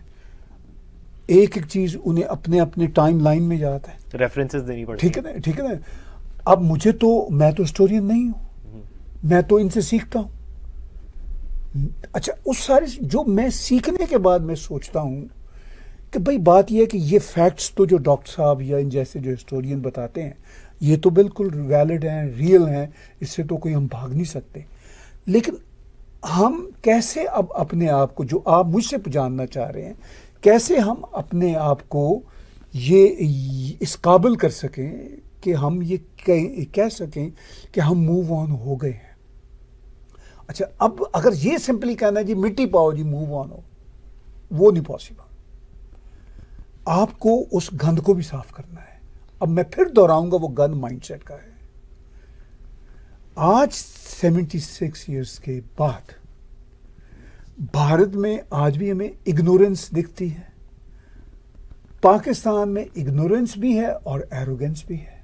एक एक चीज़ उन्हें अपने अपने टाइम लाइन में याद है, रेफरेंसेस देनी पड़ती है। ठीक है ना, ठीक है ना। अब मुझे तो, मैं तो हिस्टोरियन नहीं हूँ, मैं तो इनसे सीखता हूँ। अच्छा, उस सारे जो मैं सीखने के बाद मैं सोचता हूँ कि भाई बात यह है कि ये फैक्ट्स तो जो डॉक्टर साहब या इन जैसे जो हिस्टोरियन बताते हैं ये तो बिल्कुल वैलिड हैं, रियल हैं, इससे तो कोई हम भाग नहीं सकते। लेकिन हम कैसे अब अपने आप को, जो आप मुझसे जानना चाह रहे हैं, कैसे हम अपने आप को ये इस काबिल कर सकें कि हम ये कह सकें कि हम मूव ऑन हो गए हैं। अच्छा, अब अगर ये सिंपली कहना है जी मिट्टी पाओ जी मूव ऑन हो, वो नहीं पॉसिबल। आपको उस गंध को भी साफ करना है। अब मैं फिर दोहराऊंगा, वो गंध माइंडसेट का है। आज 76 इयर्स के बाद भारत में आज भी हमें इग्नोरेंस दिखती है, पाकिस्तान में इग्नोरेंस भी है और एरोगेंस भी है।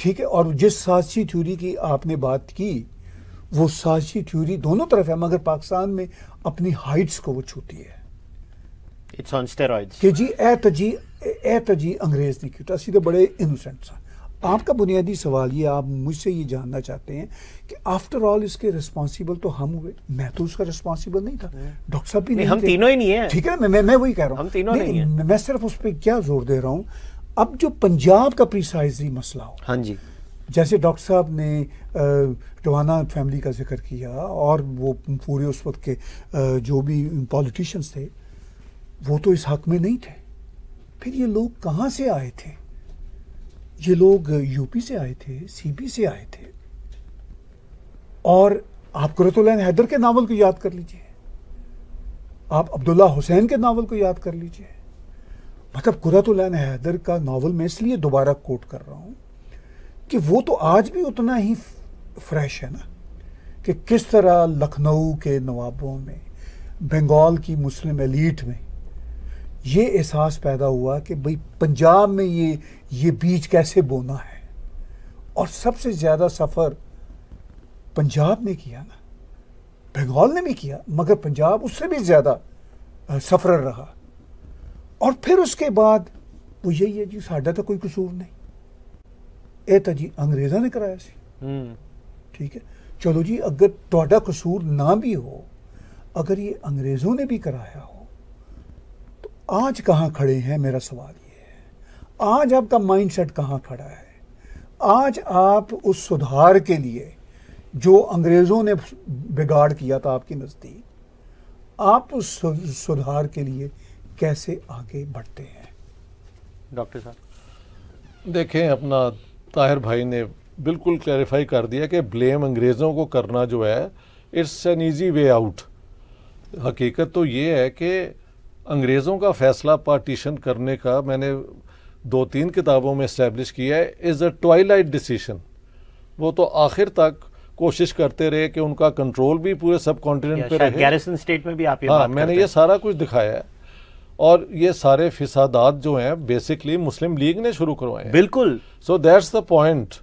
ठीक है, और जिस साजिशी थ्योरी की आपने बात की वो साजिशी थ्योरी दोनों तरफ है, मगर पाकिस्तान में अपनी हाइट्स को वो छूती है। इट्स ऑन स्टेरॉइड्स कि जी ए तो जी अंग्रेज नहीं क्यों था, सीधे बड़े इनोसेंट था। आपका बुनियादी सवाल ये, आप मुझसे ये जानना चाहते हैं कि आफ्टर ऑल इसके रिस्पॉन्सिबल तो हम हुए, मैं तो उसका रिस्पॉन्सिबल नहीं था, डॉक्टर साहब भी नहीं, हम तीनों ही नहीं है। ठीक है, मैं वही कह रहा हूँ, हम तीनों नहीं है। मैं सिर्फ उस पर क्या जोर दे रहा हूँ, अब जो पंजाब का प्रिसाइजली मसला हो। हाँ जी, जैसे डॉक्टर साहब ने टवाना फैमिली का जिक्र किया और वो पूरे उस वक्त के जो भी पॉलिटिशियंस थे वो तो इस हक में नहीं थे। फिर ये लोग कहाँ से आए थे? ये लोग यूपी से आए थे, सीपी से आए थे। और आप कुर्तुलैन हैदर के नावल को याद कर लीजिए, आप अब्दुल्ला हुसैन के नावल को याद कर लीजिए। मतलब कुर्तुलैन हैदर का नावल मैं इसलिए दोबारा कोट कर रहा हूँ कि वो तो आज भी उतना ही फ्रेश है ना, कि किस तरह लखनऊ के नवाबों में, बंगाल की मुस्लिम एलीट में ये एहसास पैदा हुआ कि भाई पंजाब में ये बीज कैसे बोना है। और सबसे ज़्यादा सफ़र पंजाब ने किया ना, बंगाल ने भी किया, मगर पंजाब उससे भी ज़्यादा सफ़र रहा। और फिर उसके बाद वो यही है जी, साडा तो कोई कसूर नहीं, ए तो जी अंग्रेज़ा ने कराया सी, ठीक है। चलो जी, अगर तुहाडा कसूर ना भी हो, अगर ये अंग्रेज़ों ने भी कराया हो तो आज कहाँ खड़े हैं, मेरा सवाल ये है। आज आपका माइंडसेट कहाँ खड़ा है? आज आप उस सुधार के लिए जो अंग्रेज़ों ने बिगाड़ किया था आपके नज़दीक, आप उस सुधार के लिए कैसे आगे बढ़ते हैं? डॉक्टर साहब देखें, अपना ताहिर भाई ने बिल्कुल क्लैरिफाई कर दिया कि ब्लेम अंग्रेज़ों को करना जो है, it's an easy way out. हकीकत तो ये है कि अंग्रेज़ों का फ़ैसला पार्टीशन करने का, मैंने 2-3 किताबों में इस्टेब्लिश किया है, इज़ अ ट्वाइलाइट डिसीशन। वो तो आखिर तक कोशिश करते रहे कि उनका कंट्रोल भी पूरे सब कॉन्टिनेंट पे रहे। गैरिसन स्टेट में भी आप ये बात करते हैं। मैंने ये सारा कुछ दिखाया है। और ये सारे फिसादात जो हैं बेसिकली मुस्लिम लीग ने शुरू करवाए हैं। बिल्कुल। So that's the point.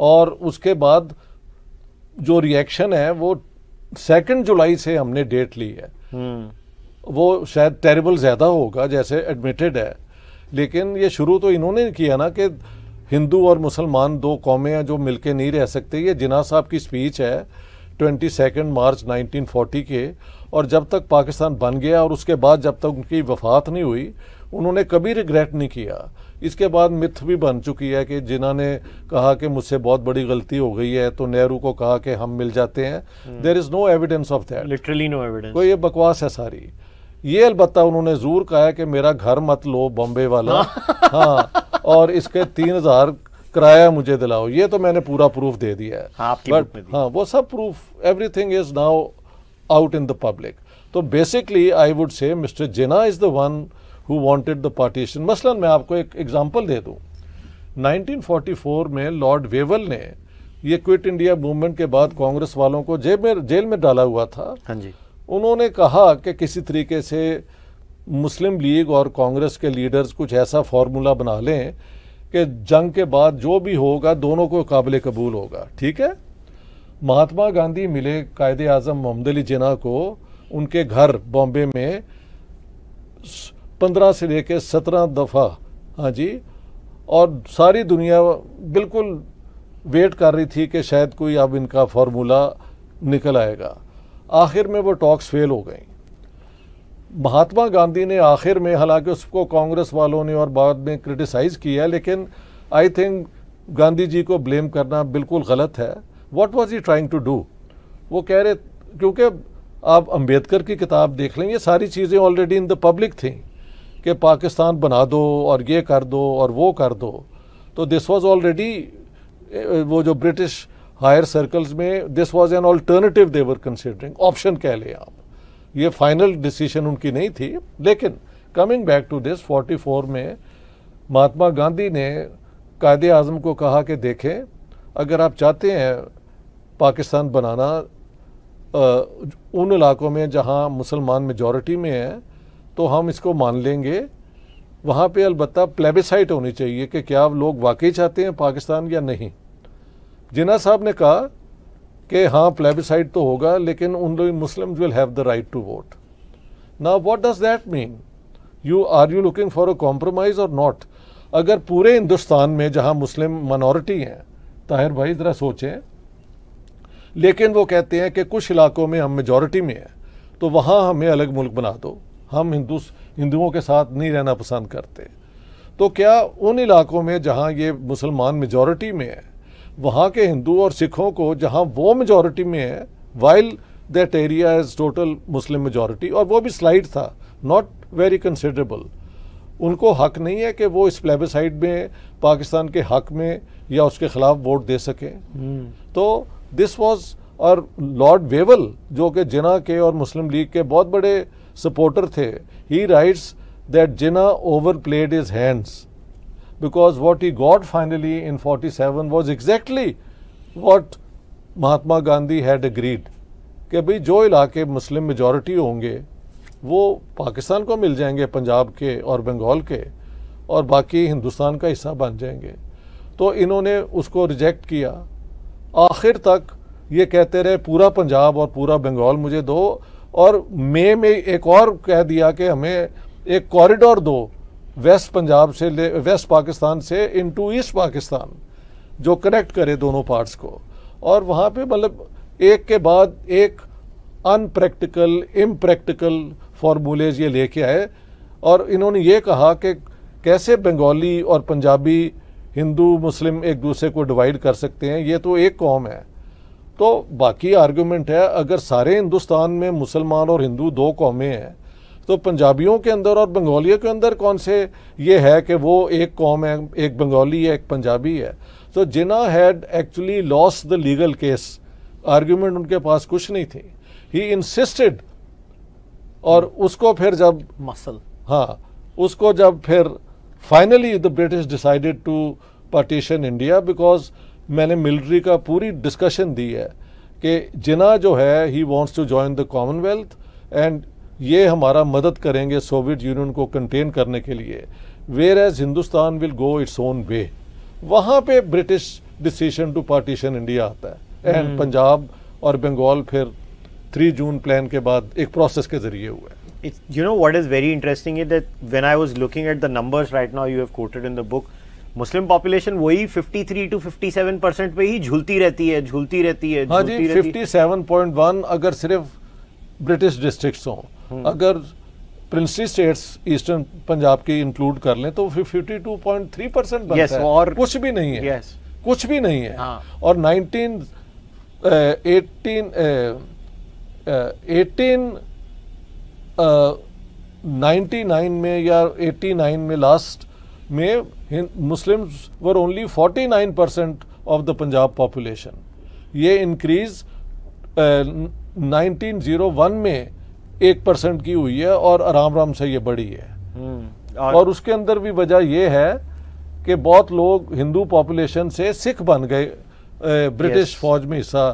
और उसके बाद जो रिएक्शन है वो 2 जुलाई से हमने डेट ली है। वो शायद टेरिबल ज़्यादा होगा जैसे एडमिटेड है, लेकिन ये शुरू तो इन्होंने किया ना कि हिंदू और मुसलमान 2 कौमें हैं जो मिलके नहीं रह सकते। ये जिन्ना साहब की स्पीच है 22 मार्च 1940 के, और जब तक पाकिस्तान बन गया और उसके बाद जब तक उनकी वफात नहीं हुई, उन्होंने कभी रिग्रेट नहीं किया। इसके बाद मिथ भी बन चुकी है कि जिन्ना ने कहा कि मुझसे बहुत बड़ी गलती हो गई है, तो नेहरू को कहा कि हम मिल जाते हैं। There is no evidence of that, literally no evidence. कोई ये बकवास है सारी। ये अलबत्ता उन्होंने ज़रूर कहा है कि मेरा घर मत लो बॉम्बे वाला, हाँ, और इसके 3000 किराया मुझे दिलाओ। ये तो मैंने पूरा प्रूफ दे दिया है। बट हाँ, वो सब proof, everything is now out in the public. तो basically I would say mister Jinnah is the one who wanted the partition. मसलन मैं आपको एक एग्जांपल दे दूं, 1944 में लॉर्ड वेवल ने ये क्विट इंडिया मूवमेंट के बाद कांग्रेस वालों को जेल में डाला हुआ था। हाँ जी। उन्होंने कहा कि किसी तरीके से मुस्लिम लीग और कांग्रेस के लीडर्स कुछ ऐसा फार्मूला बना लें कि जंग के बाद जो भी होगा दोनों को काबिल कबूल होगा, ठीक है। महात्मा गांधी मिले कायदे आज़म मोहम्मद अली जिन्ना को उनके घर बॉम्बे में 15 से लेकर 17 दफ़ा, हाँ जी, और सारी दुनिया बिल्कुल वेट कर रही थी कि शायद कोई अब इनका फार्मूला निकल आएगा। आखिर में वो टॉक्स फेल हो गई। महात्मा गांधी ने आखिर में, हालांकि उसको कांग्रेस वालों ने और बाद में क्रिटिसाइज़ किया, लेकिन आई थिंक गांधी जी को ब्लेम करना बिल्कुल गलत है। What was he trying to do? वो कह रहे, क्योंकि आप अंबेडकर की किताब देख लें, ये सारी चीज़ें ऑलरेडी इन द पब्लिक थी कि पाकिस्तान बना दो और ये कर दो और वो कर दो। तो दिस वाज ऑलरेडी, वो जो ब्रिटिश हायर सर्कल्स में, this was an alternative they were considering, option कह लें आप। ये फाइनल डिसीजन उनकी नहीं थी। लेकिन कमिंग बैक टू दिस, 44 में महात्मा गांधी ने कायदे आज़म को कहा कि देखें, अगर आप चाहते हैं पाकिस्तान बनाना उन इलाकों में जहां मुसलमान मेजॉरिटी में है, तो हम इसको मान लेंगे। वहाँ पे अलबत्ता प्लेबिसाइट होनी चाहिए कि क्या लोग वाकई चाहते हैं पाकिस्तान या नहीं। जिन्ना साहब ने कहा कि हाँ, प्लेबिसाइट तो होगा, लेकिन उन लोग Muslims will have the right to vote. Now what does that mean? Are you looking for a compromise और नॉट? अगर पूरे हिंदुस्तान में जहाँ मुस्लिम मनॉरिटी हैं, ताहिर भाई ज़रा सोचें, लेकिन वो कहते हैं कि कुछ इलाकों में हम मेजॉरिटी में हैं, तो वहाँ हमें अलग मुल्क बना दो, हम हिंदुओं के साथ नहीं रहना पसंद करते। तो क्या उन इलाकों में जहाँ ये मुसलमान मेजॉरिटी में है, वहाँ के हिंदू और सिखों को, जहाँ वो मेजॉरिटी में है, while that area is total Muslim majority, और वो भी स्लाइड था, नॉट वेरी कंसिडरेबल. उनको हक नहीं है कि वो इस प्लेबिसाइट में पाकिस्तान के हक में या उसके खिलाफ वोट दे सकें. तो दिस वाज, और लॉर्ड वेवल जो कि जिन्ना के और मुस्लिम लीग के बहुत बड़े सपोर्टर थे, he writes that Jinnah overplayed his hands because what he got finally in 47 was exactly what Mahatma Gandhi had agreed कि भाई जो इलाके मुस्लिम मेजॉरिटी होंगे वो पाकिस्तान को मिल जाएंगे, पंजाब के और बंगाल के, और बाकी हिंदुस्तान का हिस्सा बन जाएंगे. तो इन्होंने उसको रिजेक्ट किया. आखिर तक ये कहते रहे पूरा पंजाब और पूरा बंगाल मुझे दो, और मई में एक और कह दिया कि हमें एक कॉरिडोर दो वेस्ट पंजाब से वेस्ट पाकिस्तान से इनटू ईस्ट पाकिस्तान जो कनेक्ट करे दोनों पार्ट्स को. और वहाँ पे मतलब एक के बाद एक अनप्रैक्टिकल इम्प्रैक्टिकल फार्मूलेज ये लेके आए, और इन्होंने ये कहा कि कैसे बंगाली और पंजाबी हिंदू मुस्लिम एक दूसरे को डिवाइड कर सकते हैं, ये तो एक कौम है. तो बाकी आर्गूमेंट है अगर सारे हिंदुस्तान में मुसलमान और हिंदू दो कौमें हैं तो पंजाबियों के अंदर और बंगालियों के अंदर कौन से ये है कि वो एक कौम है, एक बंगाली है एक पंजाबी है. तो Jinnah had actually lost the legal case, argument उनके पास कुछ नहीं थी. ही इंसिस्टेड, और उसको फिर जब मसल उसको जब फिर finally the British decided to partition India because मैंने मिलिट्री का पूरी डिस्कशन दी है कि जिन्ना जो है he wants to join the Commonwealth and ये हमारा मदद करेंगे सोवियत यूनियन को कंटेन करने के लिए, where as Hindustan will go its own way. वहाँ पे British decision to partition India आता है एंड पंजाब और बंगाल फिर 3 जून प्लान के बाद एक प्रोसेस के जरिए हुआ है. It's, you know what is very interesting is that when I was looking at the numbers right now you have quoted in the book, Muslim population वही 53 to 57% पे ही झूलती रहती है. हाँ जी, 57.1 अगर सिर्फ ब्रिटिश डिस्ट्रिक्ट्स हों, अगर प्रिंसली स्टेट्स ईस्टर्न पंजाब की इंक्लूड कर लें तो 52.3% बनता है. और कुछ भी नहीं है. कुछ भी नहीं है. और 1899 में या 89 में लास्ट में Muslims were only 49% of the Punjab population. ये इंक्रीज 1901 में 1% की हुई है और आराम आराम से ये बढ़ी है. और उसके अंदर भी वजह ये है कि बहुत लोग हिंदू पॉपुलेशन से सिख बन गए ब्रिटिश फौज में हिस्सा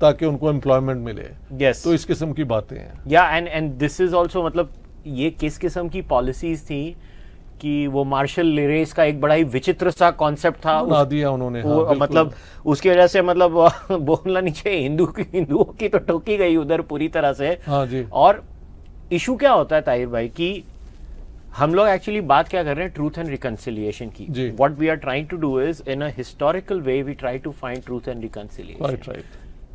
ताकि उनको एम्प्लॉयमेंट मिले. तो इस किस्म की बातें हैं. एंड दिस इज ऑल्सो, मतलब ये किस किस्म की पॉलिसीज थी कि वो मार्शल रेस का एक बड़ा ही विचित्र सा कॉन्सेप्ट था, बना दिया उन्होंने. मतलब उसकी वजह से मतलब बोलना नहीं चाहिए, हिंदुओं की तो ठोकी गई उधर पूरी तरह से. और इशू क्या होता है ताहिर भाई कि हम लोग एक्चुअली बात क्या कर रहे हैं, ट्रूथ एंड रिकंसिलिएशन की. What we are trying to do is in a historical way we try to find truth and reconciliation.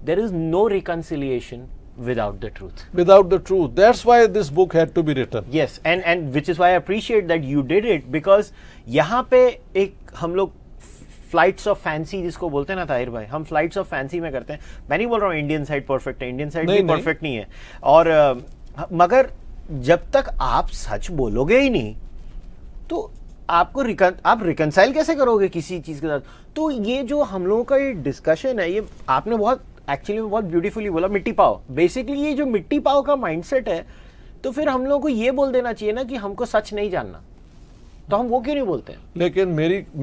There is no reconciliation without the truth. That's why this book had to be written. Yes, and which is why I appreciate that you did it, because यहाँ पे एक हम लोग flights of fancy जिसको बोलते हैं ना ताहिर भाई, हम flights of fancy में करते हैं. मैं नहीं बोल रहा हूँ इंडियन साइड परफेक्ट है, इंडियन साइड भी परफेक्ट नहीं है, और मगर जब तक आप सच बोलोगे ही नहीं तो आपको आप रिकनसाइल कैसे करोगे किसी चीज के साथ. तो ये जो हम लोगों का ये डिस्कशन है, ये आपने बहुत एक्चुअली बहुत ब्यूटीफुली बोला, मिट्टी पाव. बेसिकली ये जो मिट्टी पाव का माइंडसेट है, तो फिर हम लोगों को ये बोल देना चाहिए ना कि हमको सच नहीं जानना, तो हम वो क्यों नहीं बोलते हैं? लेकिन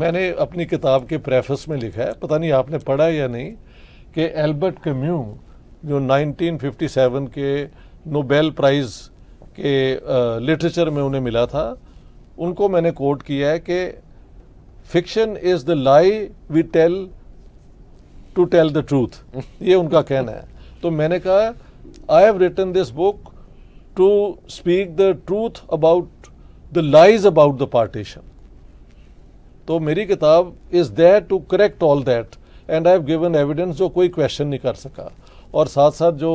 मैंने अपनी किताब के प्रेफेस में लिखा है, पता नहीं आपने पढ़ा या नहीं, कि एल्बर्ट कैम्यू जो 1957 के नोबेल प्राइज के लिटरेचर में उन्हें मिला था, उनको मैंने कोट किया है कि fiction is the lie we tell to tell the truth. ये उनका कहना है. तो मैंने कहा I have written this book to speak the truth about the lies about the partition. तो मेरी किताब is there to correct all that and I have given evidence जो कोई क्वेश्चन नहीं कर सका. और साथ साथ जो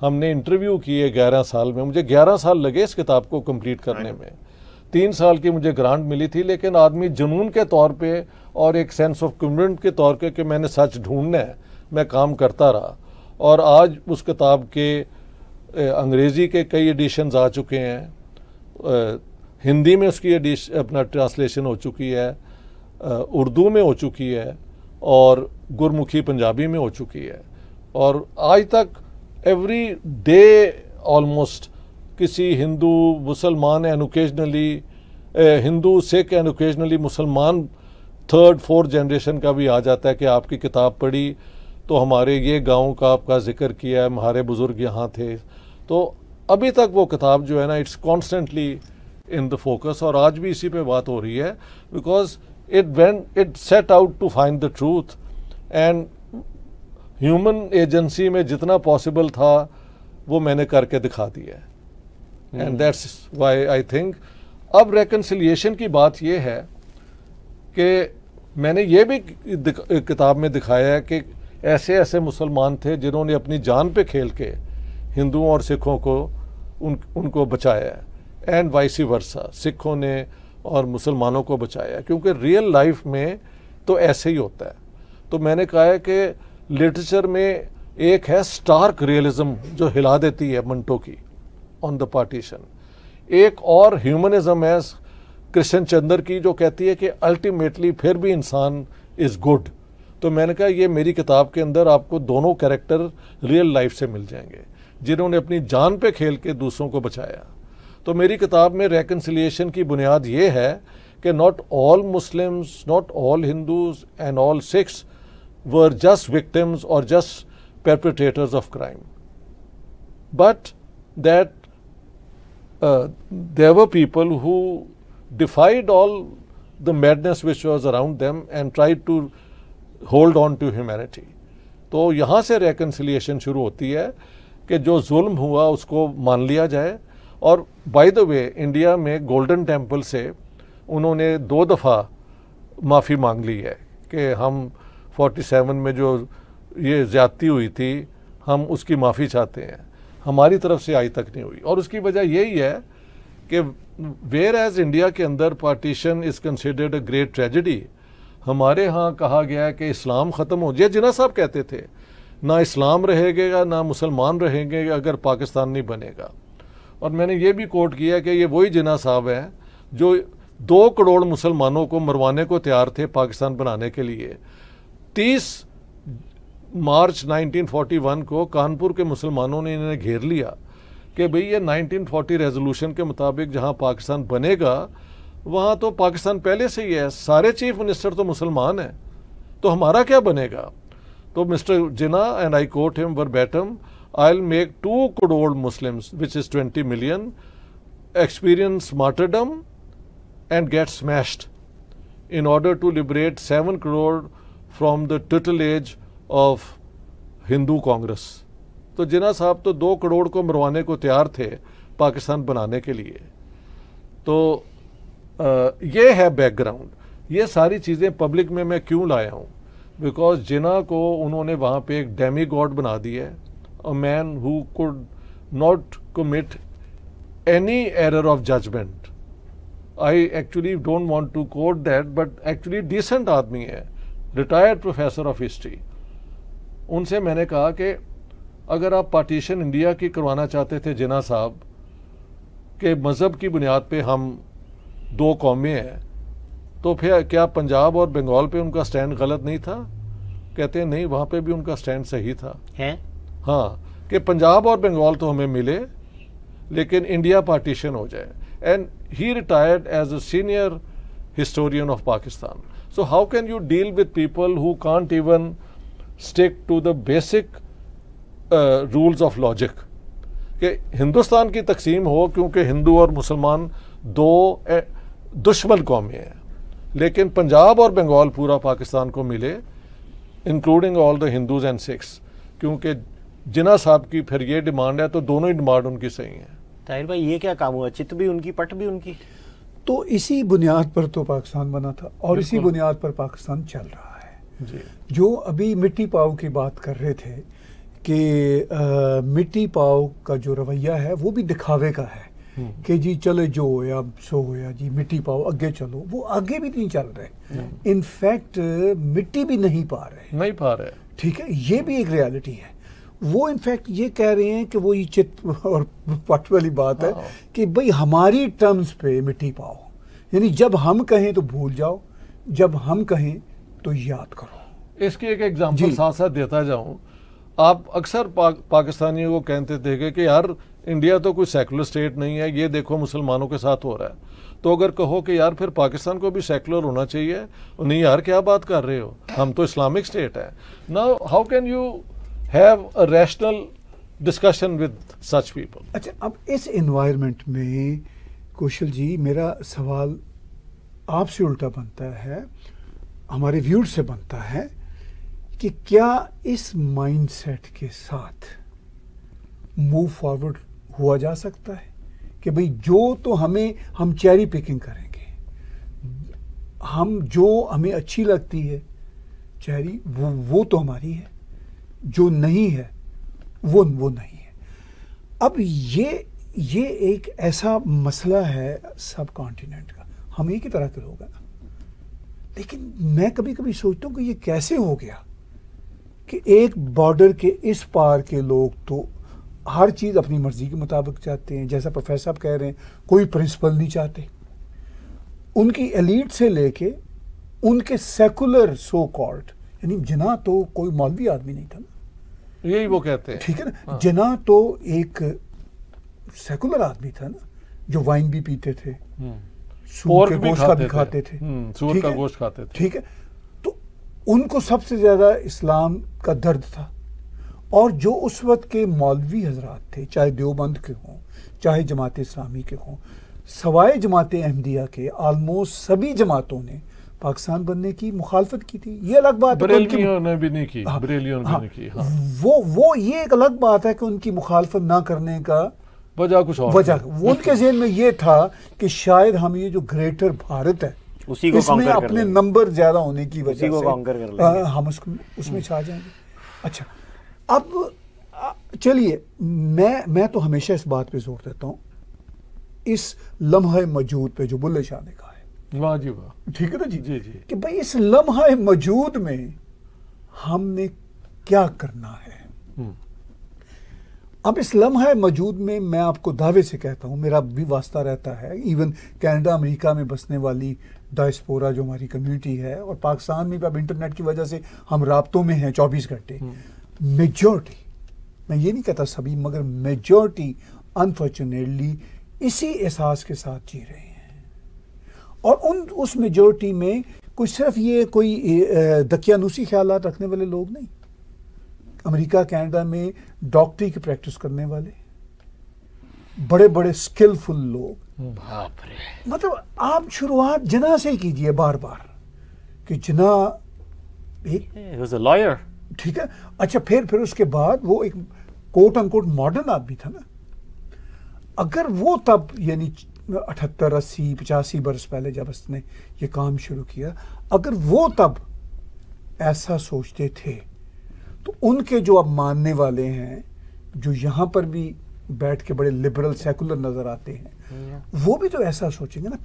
हमने इंटरव्यू किए 11 साल में, मुझे 11 साल लगे इस किताब को कंप्लीट करने में. 3 साल की मुझे ग्रांट मिली थी, लेकिन आदमी जुनून के तौर पे और एक सेंस ऑफ कमिटमेंट के तौर पे कि मैंने सच ढूंढना है, मैं काम करता रहा. और आज उस किताब के अंग्रेज़ी के कई एडिशन्स आ चुके हैं, हिंदी में उसकी अपना ट्रांसलेशन हो चुकी है, उर्दू में हो चुकी है और गुरमुखी पंजाबी में हो चुकी है। और आज तक एवरी डे ऑलमोस्ट किसी हिंदू मुसलमान and occasionally Hindu Sikh and occasionally मुसलमान थर्ड फोर्थ जनरेशन का भी आ जाता है कि आपकी किताब पढ़ी तो हमारे ये गांव का आपका जिक्र किया है, हमारे बुज़ुर्ग यहाँ थे। तो अभी तक वो किताब जो है ना, it's constantly in the focus. और आज भी इसी पे बात हो रही है because it set out to find the truth and human agency में जितना पॉसिबल था वो मैंने करके दिखा दिया है। And that's why I think अब रेकन्सिलिएशन की बात ये है कि मैंने ये भी किताब में दिखाया है कि ऐसे ऐसे मुसलमान थे जिन्होंने अपनी जान पे खेल के हिंदुओं और सिखों को उनको बचाया है एंड वाइसी वर्सा, सिखों ने और मुसलमानों को बचाया, क्योंकि रियल लाइफ में तो ऐसे ही होता है। तो मैंने कहा है कि लिटरेचर में एक है स्टार्क रियलिज्म जो हिला देती है मंटो की ऑन द पार्टीशन, एक और ह्यूमनिज्म है कृष्ण चंद्र की जो कहती है कि अल्टीमेटली फिर भी इंसान इज़ गुड। तो मैंने कहा ये मेरी किताब के अंदर आपको दोनों कैरेक्टर रियल लाइफ से मिल जाएंगे जिन्होंने अपनी जान पे खेल के दूसरों को बचाया। तो मेरी किताब में रेकन्सिलिएशन की बुनियाद ये है कि not all Muslims, not all Hindus and all Sikhs were just victims और just perpetrators of crime, but that there were people who defied all the madness which was around them and tried to hold on to humanity. तो यहाँ से reconciliation शुरू होती है कि जो जुल्म हुआ उसको मान लिया जाए। और by the way इंडिया में गोल्डन टेम्पल से उन्होंने 2 दफ़ा माफ़ी मांग ली है कि हम 47 में जो ये ज़्यादती हुई थी हम उसकी माफ़ी चाहते हैं, हमारी तरफ से आज तक नहीं हुई। और उसकी वजह यही है कि वेयर एज इंडिया के अंदर partition is considered a great tragedy, हमारे यहाँ कहा गया है कि इस्लाम ख़त्म हो जाए। जिन्ना साहब कहते थे ना इस्लाम रहेगा ना मुसलमान रहेंगे अगर पाकिस्तान नहीं बनेगा। और मैंने ये भी कोट किया कि ये वही जिन्ना साहब हैं जो 2 करोड़ मुसलमानों को मरवाने को तैयार थे पाकिस्तान बनाने के लिए। 30 मार्च 1941 को कानपुर के मुसलमानों ने इन्हें घेर लिया कि भई ये 1940 रेजोल्यूशन के मुताबिक जहाँ पाकिस्तान बनेगा वहाँ तो पाकिस्तान पहले से ही है, सारे चीफ मिनिस्टर तो मुसलमान हैं, तो हमारा क्या बनेगा। तो mister Jinnah and I quote him verbatim, I will make 2 crore Muslims which is 20 million experience martyrdom and get smashed in order to liberate 7 crore from the tutelage of Hindu Congress. तो जिन्ना साहब तो 2 करोड़ को मरवाने को तैयार थे पाकिस्तान बनाने के लिए। तो ये है बैकग्राउंड। ये सारी चीज़ें पब्लिक में मैं क्यों लाया हूँ, बिकॉज जिन्ना को उन्होंने वहाँ पे एक डेमी गॉड बना दिया है, a man who could not commit any error of judgement. I actually don't want to quote that, but actually decent आदमी है, रिटायर्ड प्रोफेसर ऑफ हिस्ट्री। उनसे मैंने कहा कि अगर आप पार्टीशन इंडिया की करवाना चाहते थे जिन्ना साहब के मज़हब की बुनियाद पे हम 2 कौमें हैं, तो फिर क्या पंजाब और बंगाल पे उनका स्टैंड गलत नहीं था? कहते हैं नहीं, वहाँ पे भी उनका स्टैंड सही था। है? हाँ, कि पंजाब और बंगाल तो हमें मिले लेकिन इंडिया पार्टीशन हो जाए। And he retired as a senior historian of Pakistan. So how can you deal with people who can't even stick to the basic rules of logic कि हिंदुस्तान की तकसीम हो, क्योंकि हिंदू और मुसलमान 2 दुश्मन कौमें हैं, लेकिन पंजाब और बंगाल पूरा पाकिस्तान को मिले including all the Hindus and Sikhs, क्योंकि जिन्ना साहब की फिर ये डिमांड है। तो दोनों ही डिमांड उनकी सही है। ताहिर भाई ये क्या काम हुआ, चित भी उनकी पट भी उनकी। तो इसी बुनियाद पर तो पाकिस्तान बना था और इसी बुनियाद पर पाकिस्तान चल रहा है। जो अभी मिट्टी पाव की बात कर रहे थे कि मिट्टी पाव का जो रवैया है वो भी दिखावे का है कि जी चले जो या सो या जी मिट्टी पाव आगे चलो, वो आगे भी नहीं चल रहे। इनफैक्ट मिट्टी भी नहीं पा रहे, ठीक है, ये भी एक रियलिटी है। वो इनफैक्ट ये कह रहे हैं कि वो ये चित और पट वाली बात है कि भाई हमारी टर्म्स पे मिट्टी पाओ, यानी जब हम कहें तो भूल जाओ, जब हम कहें तो याद करो। इसकी एक एग्जांपल साथ साथ देता जाऊं, आप अक्सर पाकिस्तानियों को कहते थे कि यार इंडिया तो कोई सेकुलर स्टेट नहीं है, ये देखो मुसलमानों के साथ हो रहा है। तो अगर कहो कि यार फिर पाकिस्तान को भी सेकुलर होना चाहिए, नहीं यार क्या बात कर रहे हो, हम तो इस्लामिक स्टेट है। Now how can you have a rational discussion with such people. अच्छा, अब इस एनवायरनमेंट में कौशल जी मेरा सवाल आपसे उल्टा बनता है, हमारे व्यूड से बनता है कि क्या इस माइंडसेट के साथ मूव फॉरवर्ड हुआ जा सकता है कि भाई जो तो हमें, हम चेरी पिकिंग करेंगे, हम जो हमें अच्छी लगती है चेरी वो तो हमारी है, जो नहीं है वो नहीं है। अब ये एक ऐसा मसला है सब कॉन्टिनेंट का, हम एक ही तरह के लोग हैं। लेकिन मैं कभी कभी सोचता हूँ कि ये कैसे हो गया कि एक बॉर्डर के इस पार के लोग तो हर चीज़ अपनी मर्जी के मुताबिक चाहते हैं, जैसा प्रोफेसर साहब कह रहे हैं कोई प्रिंसिपल नहीं चाहते, उनकी एलीट से लेके उनके सेकुलर सो कॉल्ड, यानी जिन्ना तो कोई मौलवी आदमी नहीं था ना, यही वो कहते हैं, ठीक है ना। हाँ। जिन्ना तो एक सेकुलर आदमी था ना, जो वाइन भी पीते थे, सूअर के गोश्त भी खाते थे, सूअर का गोश्त खाते थे, ठीक है। तो उनको सबसे ज्यादा इस्लाम का दर्द था, और जो उस वक्त के मौलवी हजरात थे, चाहे देवबंद के हों चाहे जमात इस्लामी के हों, सवाए जमात अहमदिया के ऑलमोस्ट सभी जमातों ने पाकिस्तान बनने की मुखालफत की थी। ये अलग बात है, बरेलियों ने भी नहीं की, बरेलियों ने भी नहीं की। हाँ। वो ये एक अलग बात है कि उनकी मुखालफत ना करने का वजह कुछ और, वजह उनके जहन में ये था कि शायद हम ये जो ग्रेटर भारत है उसी को इसमें अपने नंबर ज्यादा होने की वजह से हम उसको उसमें छा जाएंगे। अच्छा, अब चलिए मैं तो हमेशा इस बात पे जोर देता हूँ, इस लम्हा मौजूद पे जो बुल्ले शाह ने कहा है, वाह जी वाह, ठीक है ना जी जी जी, कि भाई इस लम्हा मौजूद में हमने क्या करना है। अब इस लम्हा मौजूद में मैं आपको दावे से कहता हूँ, मेरा भी वास्ता रहता है, इवन कनाडा अमेरिका में बसने वाली डायस्पोरा जो हमारी कम्युनिटी है, और पाकिस्तान में भी अब इंटरनेट की वजह से हम राब्तों में हैं 24 घंटे। मेजॉरिटी, मैं ये नहीं कहता सभी, मगर मेजॉरिटी अनफॉर्चुनेटली इसी एहसास के साथ जी रहे हैं, और उस मेजॉरिटी में कुछ सिर्फ ये कोई दकियानूसी ख्यालात रखने वाले लोग नहीं, अमेरिका कनाडा में डॉक्टरी की प्रैक्टिस करने वाले बड़े बड़े स्किलफुल लोग। बाप रे, मतलब आप शुरुआत जिन्ना से ही कीजिए बार बार कि जिन्ना एक लॉयर, ठीक है। अच्छा, फिर उसके बाद वो एक कोट अनकोट मॉडर्न आदमी था ना, अगर वो तब यानी 78, 80, 85 बरस पहले जब उसने ये काम शुरू किया, अगर वो तब ऐसा सोचते थे तो उनके जो अब मानने वाले हैं, जो यहाँ पर भी बैठ के बड़े लिबरल सेकुलर नज़र आते हैं, वो भी तो ऐसा सोचेंगे ना।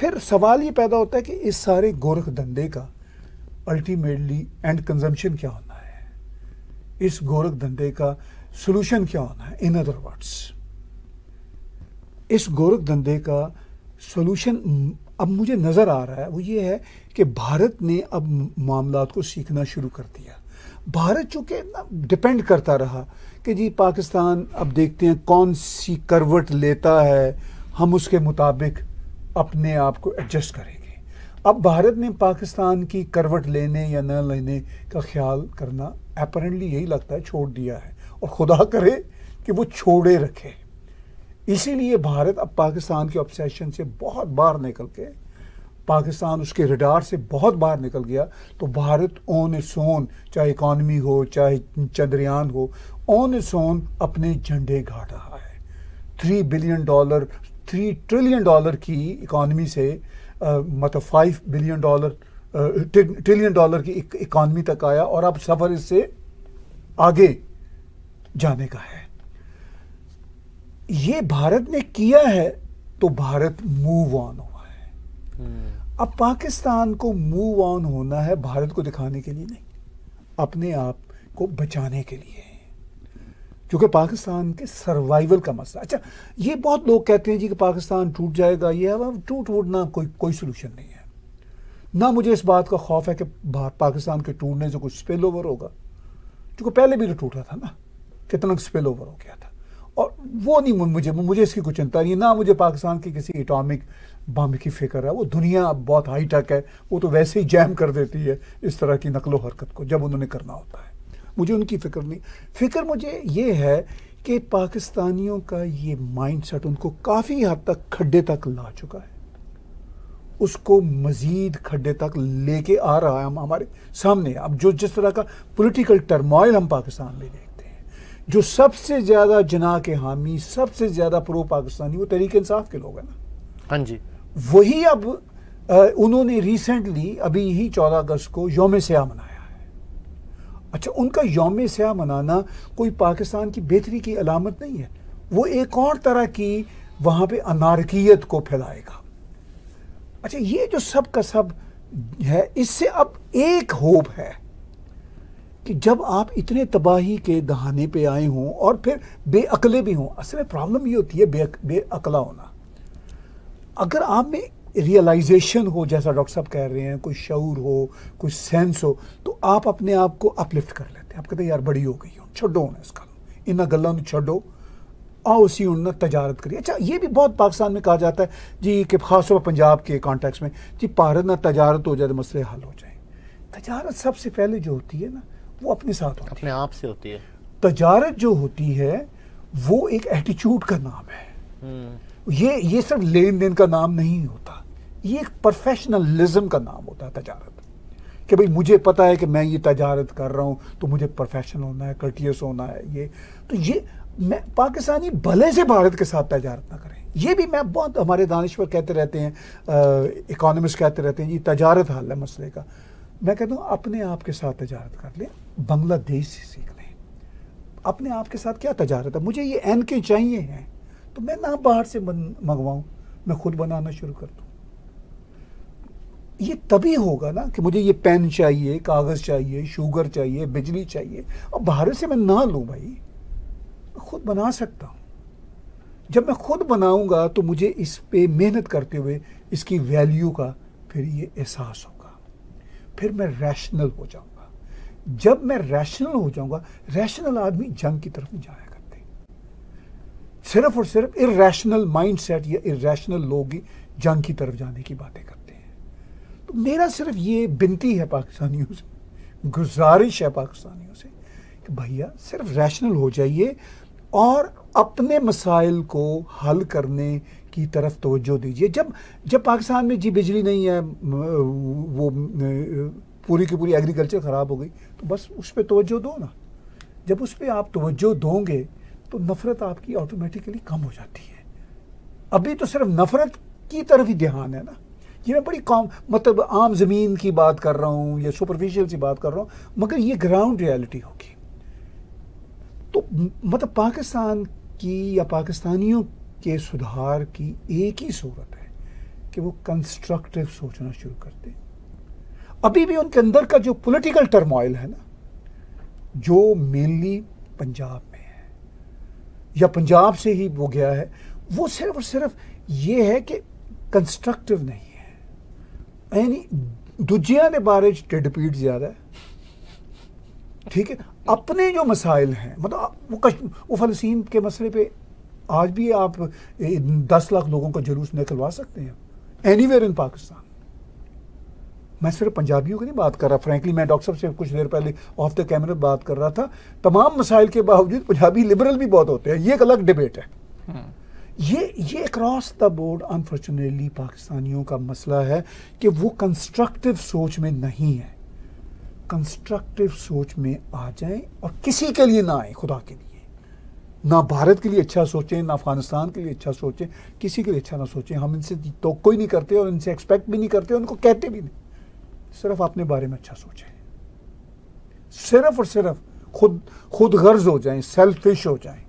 फिर सवाल ये पैदा होता है कि इस सारे गोरख धंधे का अल्टीमेटली एंड कंजम्पशन क्या होना है, इस गोरख धंधे का सोल्यूशन क्या होना है। इन अदर वर्ड्स, इस गोरख धंधे का सोल्यूशन अब मुझे नज़र आ रहा है वो ये है कि भारत ने अब मामलात को सीखना शुरू कर दिया। भारत चूँकि डिपेंड करता रहा कि जी पाकिस्तान अब देखते हैं कौन सी करवट लेता है, हम उसके मुताबिक अपने आप को एडजस्ट करेंगे। अब भारत ने पाकिस्तान की करवट लेने या न लेने का ख्याल करना एपरेंटली यही लगता है छोड़ दिया है, और खुदा करे कि वो छोड़े रखे। इसीलिए भारत अब पाकिस्तान के ऑब्सेशन से बहुत बाहर निकल के, पाकिस्तान उसके रडार से बहुत बाहर निकल गया, तो भारत ऑन इट्स ओन, चाहे इकॉनमी हो चाहे चंद्रयान हो, ऑन इट्स ओन अपने झंडे गाड़ रहा है। $3 ट्रिलियन की इकॉनमी से मतलब $5 ट्रिलियन की इकॉनमी तक आया, और अब सफर इससे आगे जाने का है। ये भारत ने किया है तो भारत मूव ऑन हुआ है। अब पाकिस्तान को मूव ऑन होना है, भारत को दिखाने के लिए नहीं, अपने आप को बचाने के लिए। जो कि पाकिस्तान के सर्वाइवल का मसला। अच्छा, ये बहुत लोग कहते हैं जी कि पाकिस्तान टूट जाएगा, ये टूटना कोई सोल्यूशन नहीं है। ना मुझे इस बात का खौफ है कि पाकिस्तान के टूटने से कुछ स्पिल ओवर होगा, क्योंकि पहले भी तो टूटा था ना, कितना स्पिल ओवर हो गया था, और वो नहीं मुझे इसकी कुछ चिंता नहीं। ना मुझे पाकिस्तान की किसी एटॉमिक बम की फिक्र है, वो दुनिया अब बहुत हाई टेक है, वो तो वैसे ही जैम कर देती है इस तरह की नकलो हरकत को जब उन्होंने करना होता है। मुझे उनकी फिक्र नहीं, फिक्र मुझे ये है कि पाकिस्तानियों का ये माइंडसेट उनको काफ़ी हद तक खड्डे तक ला चुका है, उसको मज़ीद खड्डे तक लेके आ रहा है। हम हमारे सामने अब जो जिस तरह का पॉलिटिकल टर्मोइल हम पाकिस्तान में देखते हैं, जो सबसे ज़्यादा जना के हामी, सबसे ज़्यादा प्रो पाकिस्तानी वो तहरीक इंसाफ के लोग हैं ना। हाँ जी, वही अब उन्होंने रिसेंटली अभी ही 14 अगस्त को योम स्याह मनाया है। अच्छा, उनका योम स्याह मनाना कोई पाकिस्तान की बेहतरी की अलामत नहीं है, वो एक और तरह की वहाँ पर अनारकियत को फैलाएगा। अच्छा, ये जो सब का सब है, इससे अब एक होप है कि जब आप इतने तबाही के दहाने पे आए हों और फिर बेअकले भी हों, असल में प्रॉब्लम ये होती है बेअकला होना। अगर आप में रियलाइजेशन हो, जैसा डॉक्टर साहब कह रहे हैं, कोई शऊर हो, कोई सेंस हो, तो आप अपने आप को अपलिफ्ट कर लेते हैं। आप कहते हैं यार बड़ी हो गई हो, छोड़ो ना इसका, इन्ना गल्ला छोड़ो, आओ उसी उन्होंने तजारत करी। अच्छा, ये भी बहुत पाकिस्तान में कहा जाता है जी कि खासतौर पर पंजाब के कॉन्टेक्स्ट में जी भारत ना तजारत हो जाए तो मसले हल हो जाए। तजारत सबसे पहले जो होती है ना, वो अपने साथ होती है, अपने आप से होती है। तजारत जो होती है वो एक एटीट्यूड का नाम है, ये सिर्फ लेन देन का नाम नहीं होता, ये एक प्रोफेशनलिज्म का नाम होता है तजारत, कि भाई मुझे पता है कि मैं ये तजारत कर रहा हूँ तो मुझे प्रोफेशनल होना है, कर्टियस होना है। ये मैं पाकिस्तानी भले से भारत के साथ तजारत ना करें, ये भी मैं बहुत हमारे दानिश्वर कहते रहते हैं, इकोनॉमिस्ट कहते रहते हैं जी तजारत हाल है मसले का। मैं कहता हूँ अपने आप के साथ तजारत कर लें, बांग्लादेश से सीख लें अपने आप के साथ क्या तजारत है। मुझे ये एनके चाहिए हैं तो मैं ना बाहर से मंगवाऊँ, मैं खुद बनाना शुरू कर दूँ। ये तभी होगा ना कि मुझे ये पेन चाहिए, कागज़ चाहिए, शुगर चाहिए, बिजली चाहिए, और भारत से मैं ना लूँ, भाई खुद बना सकता हूँ। जब मैं खुद बनाऊंगा तो मुझे इस पे मेहनत करते हुए इसकी वैल्यू का फिर ये एहसास होगा, फिर मैं रैशनल हो जाऊंगा। जब मैं रैशनल हो जाऊंगा, रैशनल आदमी जंग की तरफ नहीं जाया करते, सिर्फ और सिर्फ इरैशनल माइंडसेट या इरैशनल लोग ही जंग की तरफ जाने की बातें करते हैं। तो मेरा सिर्फ ये बिनती है पाकिस्तानियों से, गुजारिश है पाकिस्तानियों से कि भैया सिर्फ रैशनल हो जाइए और अपने मसाइल को हल करने की तरफ तवज्जो दीजिए। जब पाकिस्तान में जी बिजली नहीं है, वो पूरी की पूरी एग्रीकल्चर ख़राब हो गई, तो बस उस पर तवज्जो दो ना। जब उस पर आप तवज्जो दोगे तो नफ़रत आपकी ऑटोमेटिकली कम हो जाती है। अभी तो सिर्फ नफ़रत की तरफ ही ध्यान है ना। ये मैं बड़ी मतलब आम ज़मीन की बात कर रहा हूँ या सुपरफिशियल सी बात कर रहा हूँ, मगर ये ग्राउंड रियलिटी होगी। तो मतलब पाकिस्तान की या पाकिस्तानियों के सुधार की एक ही सूरत है कि वो कंस्ट्रक्टिव सोचना शुरू कर दें। अभी भी उनके अंदर का जो पॉलिटिकल टर्मोइल है ना, जो मेनली पंजाब में है या पंजाब से ही वो गया है, वो सिर्फ और सिर्फ ये है कि कंस्ट्रक्टिव नहीं है, यानी दूजियां दे बारे ढिड पीठ ज़्यादा है। ठीक है, अपने जो मसाइल हैं, मतलब वो फ़लस्तीन के मसले पे आज भी आप 10 लाख लोगों का जुलूस निकलवा सकते हैं एनीवेयर इन पाकिस्तान। मैं सिर्फ पंजाबियों की नहीं बात कर रहा, फ्रैंकली मैं डॉक्टर साहब से कुछ देर पहले ऑफ द कैमरा बात कर रहा था। तमाम मसाइल के बावजूद पंजाबी लिबरल भी बहुत होते हैं, ये एक अलग डिबेट है। ये अक्रॉस द बोर्ड अनफॉर्चुनेटली पाकिस्तानियों का मसला है कि वो कंस्ट्रक्टिव सोच में नहीं है। कंस्ट्रक्टिव सोच में आ जाएं और किसी के लिए ना आए, खुदा के लिए ना, भारत के लिए अच्छा सोचें ना, अफगानिस्तान के लिए अच्छा सोचें, किसी के लिए अच्छा ना सोचें। हम इनसे तो कोई नहीं करते और इनसे एक्सपेक्ट भी नहीं करते, उनको कहते भी नहीं। सिर्फ अपने बारे में अच्छा सोचें, सिर्फ और सिर्फ खुद गर्ज हो जाएं, सेल्फिश हो जाएं,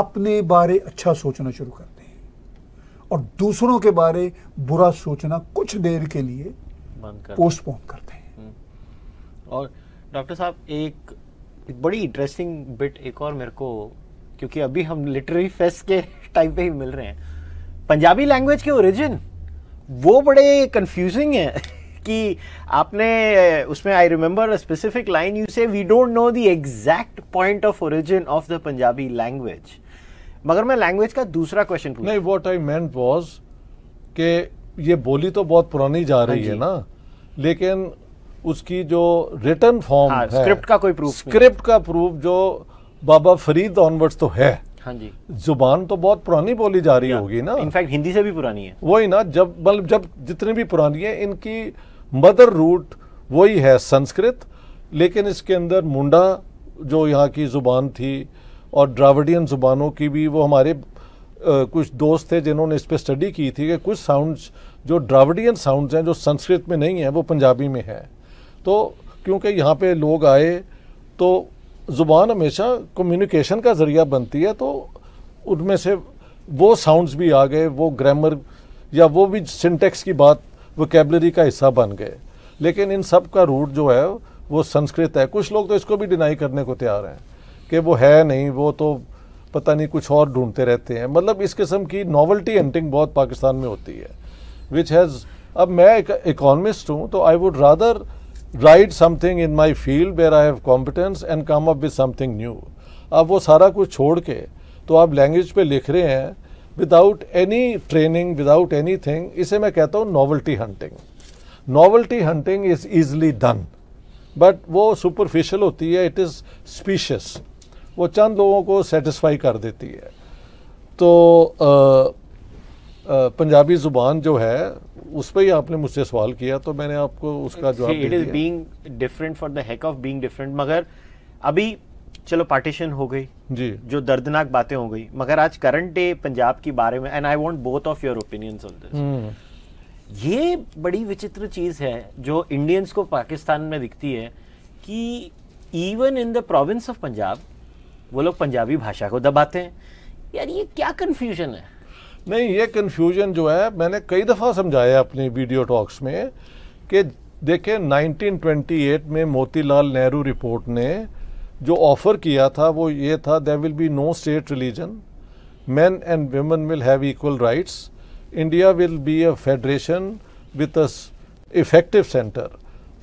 अपने बारे अच्छा सोचना शुरू करते हैं और दूसरों के बारे बुरा सोचना कुछ देर के लिए पोस्टपोन करते हैं। और डॉक्टर साहब, एक एक बड़ी इंटरेस्टिंग बिट एक और मेरे को, क्योंकि अभी हम लिटरेरी फेस्ट के टाइम पे ही मिल रहे हैं, पंजाबी लैंग्वेज के ओरिजिन वो बड़े कंफ्यूजिंग है कि आपने उसमें I remember a specific line you say we don't know the exact point of origin of the Punjabi language. मगर मैं लैंग्वेज का दूसरा क्वेश्चन पूछूं। नहीं, व्हाट आई मेंट वाज कि ये बोली तो बहुत पुरानी जा रही है ना, लेकिन उसकी जो रिटर्न फॉर्म है, स्क्रिप्ट का कोई प्रूफ, स्क्रिप्ट का प्रूफ जो बाबा फरीद ऑनवर्ड्स तो है। हाँ जी, जुबान तो बहुत पुरानी बोली जा रही होगी ना, इनफैक्ट हिंदी से भी पुरानी है। वही ना, जब जितनी भी पुरानी है, इनकी मदर रूट वही है संस्कृत, लेकिन इसके अंदर मुंडा जो यहाँ की जुबान थी और द्राविडियन जुबानों की भी, वो हमारे कुछ दोस्त थे जिन्होंने इस पर स्टडी की थी कि कुछ साउंड्स जो द्राविडियन साउंड्स हैं जो संस्कृत में नहीं है वो पंजाबी में है। तो क्योंकि यहाँ पे लोग आए तो ज़ुबान हमेशा कम्युनिकेशन का ज़रिया बनती है, तो उनमें से वो साउंड्स भी आ गए, वो ग्रामर या वो भी सिंटेक्स की बात वोकेबलरी का हिस्सा बन गए, लेकिन इन सब का रूट जो है वो संस्कृत है। कुछ लोग तो इसको भी डिनाई करने को तैयार हैं कि वो है नहीं, वो तो पता नहीं कुछ और ढूंढते रहते हैं। मतलब इस किस्म की नॉवल्टी हंटिंग बहुत पाकिस्तान में होती है, विच हैज़। अब मैं एक इकोनॉमिस्ट हूँ, तो I would rather write something in my field where I have competence and come up with something new. अब वो सारा कुछ छोड़ के तो आप लैंग्वेज पे लिख रहे हैं without any training, without anything. इसे मैं कहता हूँ novelty hunting. Novelty hunting is easily done, but वो सुपरफिशल होती है, इट इज़ स्पीशियस, वो चंद लोगों को सेटिस्फाई कर देती है। तो पंजाबी ज़ुबान जो है उस पर ही आपने मुझसे सवाल किया, तो मैंने आपको उसका जवाब दिया। It is being different for the heck of being different. मगर अभी चलो पार्टीशन हो गई जी, जो दर्दनाक बातें हो गई, मगर आज करंट डे पंजाब के बारे में, and I want both of your opinions on this. ये बड़ी विचित्र चीज़ है जो इंडियंस को पाकिस्तान में दिखती है कि even in the province of Punjab वो लोग पंजाबी भाषा को दबाते हैं। यार ये क्या कन्फ्यूजन है। नहीं, ये कन्फ्यूजन जो है मैंने कई दफ़ा समझाया अपनी वीडियो टॉक्स में कि देखें 1928 में मोतीलाल नेहरू रिपोर्ट ने जो ऑफ़र किया था वो ये था, there will be no state religion, men and women will have equal rights, India will be a federation with a effective centre,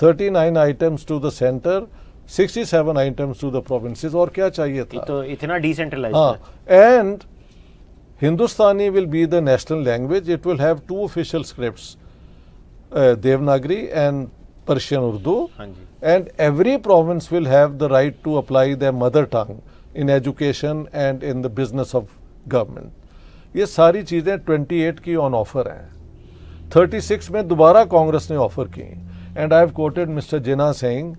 39 items to the centre, 67 items to the provinces. और क्या चाहिए था, तो इतना डिसेंट्रलाइज्ड। हाँ, and Hindustani will be the national language. It will have two official scripts, Devanagari and Persian Urdu. And every province will have the right to apply their mother tongue in education and in the business of government. ये सारी चीज़ें 28 की on offer हैं। 36 में दोबारा कांग्रेस ने offer की। And I have quoted Mr. Jinnah saying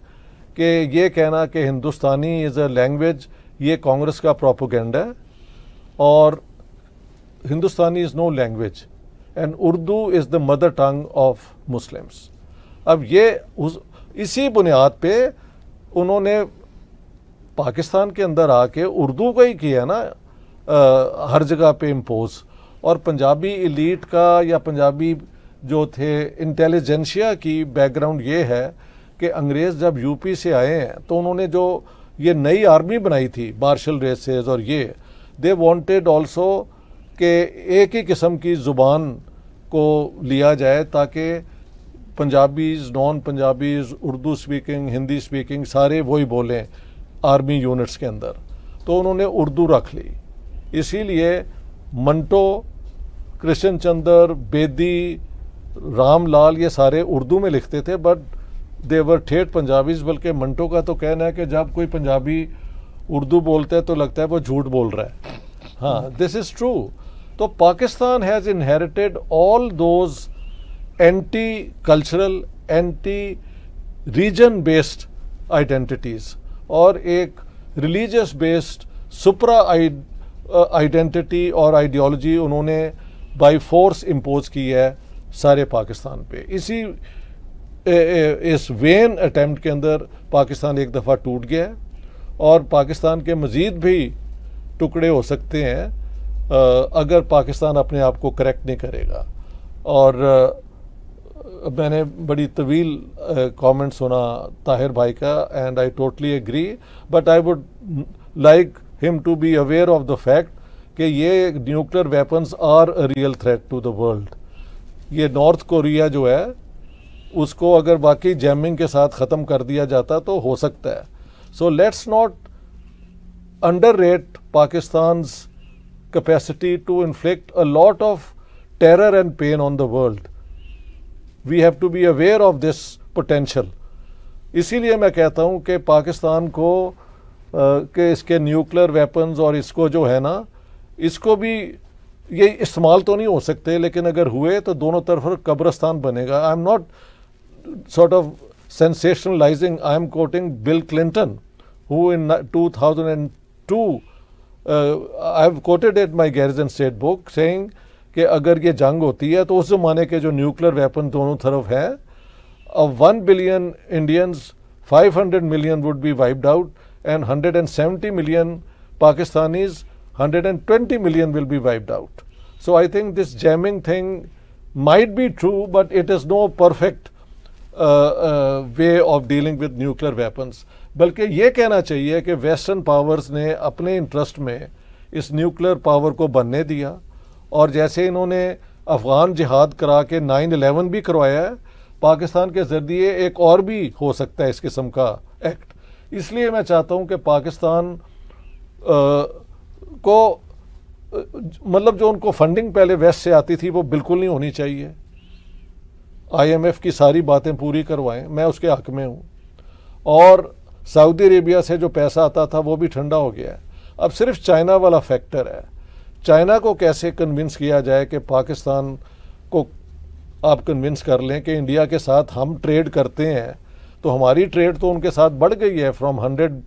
कि ये कहना कि हिंदुस्तानी is a language, ये कांग्रेस का प्रोपोगेंडा है और Hindustani is no language and Urdu is the mother tongue of Muslims. अब ये इसी बुनियाद पे उन्होंने पाकिस्तान के अंदर आके उर्दू का ही किया ना हर जगह पे इम्पोज। और पंजाबी एलीट का या पंजाबी जो थे इंटेलिजेंशिया की बैकग्राउंड ये है कि अंग्रेज़ जब यूपी से आए हैं तो उन्होंने जो ये नई आर्मी बनाई थी, मार्शल रेसेस और ये, दे वांटेड आल्सो कि एक ही किस्म की ज़ुबान को लिया जाए ताकि Punjabis, non Punjabis, Urdu speaking, Hindi speaking सारे वही बोलें आर्मी यूनिट्स के अंदर। तो उन्होंने उर्दू रख ली। इसीलिए मंटो, कृष्ण चंद्र, बेदी, रामलाल ये सारे उर्दू में लिखते थे, बट देवर ठेठ पंजाबीज़। बल्कि मंटो का तो कहना है कि जब कोई पंजाबी उर्दू बोलता है तो लगता है वो झूठ बोल रहा है। हाँ, दिस इज़ ट्रू। तो Pakistan has inherited all those anti cultural, anti region based identities और एक रिलीजियस बेस्ड सुप्रा आइडेंटिटी और आइडियोलॉजी उन्होंने बाय फोर्स इम्पोज की है सारे पाकिस्तान पे। इसी इस वेन अटैम्प्ट के अंदर पाकिस्तान एक दफ़ा टूट गया है और पाकिस्तान के मज़ीद भी टुकड़े हो सकते हैं अगर पाकिस्तान अपने आप को करेक्ट नहीं करेगा। और मैंने बड़ी तवील कमेंट सुना ताहिर भाई का, and I totally agree, but I would like him to be aware of the fact कि ये nuclear weapons are a real threat to the world. ये नॉर्थ कोरिया जो है उसको अगर बाकी जैमिंग के साथ ख़त्म कर दिया जाता तो हो सकता है। So let's not underrate Pakistan's capacity to inflict a lot of terror and pain on the world. We have to be aware of this potential. इसीलिए मैं कहता हूँ कि पाकिस्तान को के इसके न्यूक्लियर वेपन्स और इसको जो है ना, इसको भी ये इस्तेमाल तो नहीं हो सकते, लेकिन अगर हुए तो दोनों तरफ कब्रिस्तान बनेगा। I am not sort of sensationalising, I am quoting Bill Clinton who in 2002 I have quoted it in my Garrison State book saying कि अगर ये जंग होती है तो उस ज़माने के जो न्यूक्लियर वेपन दोनों तरफ हैं, अब 1 billion Indians, 500 million would be wiped out and 170 million Pakistanis, 120 million will be wiped out. So I think this jamming thing might be true, but it is no perfect way of dealing with nuclear weapons. बल्कि ये कहना चाहिए कि western powers ने अपने interest में इस nuclear power को बनने दिया, और जैसे इन्होंने अफ़गान जिहाद करा के 9/11 भी करवाया है, पाकिस्तान के ज़रिए एक और भी हो सकता है इस किस्म का एक्ट। इसलिए मैं चाहता हूँ कि पाकिस्तान को मतलब जो उनको फंडिंग पहले वेस्ट से आती थी वो बिल्कुल नहीं होनी चाहिए। IMF की सारी बातें पूरी करवाएं, मैं उसके हक़ में हूँ, और सऊदी अरेबिया से जो पैसा आता था वो भी ठंडा हो गया है। अब सिर्फ चाइना वाला फैक्टर है, चाइना को कैसे कन्विंस किया जाए कि पाकिस्तान को आप कन्विंस कर लें कि इंडिया के साथ हम ट्रेड करते हैं। तो हमारी ट्रेड तो उनके साथ बढ़ गई है, from 100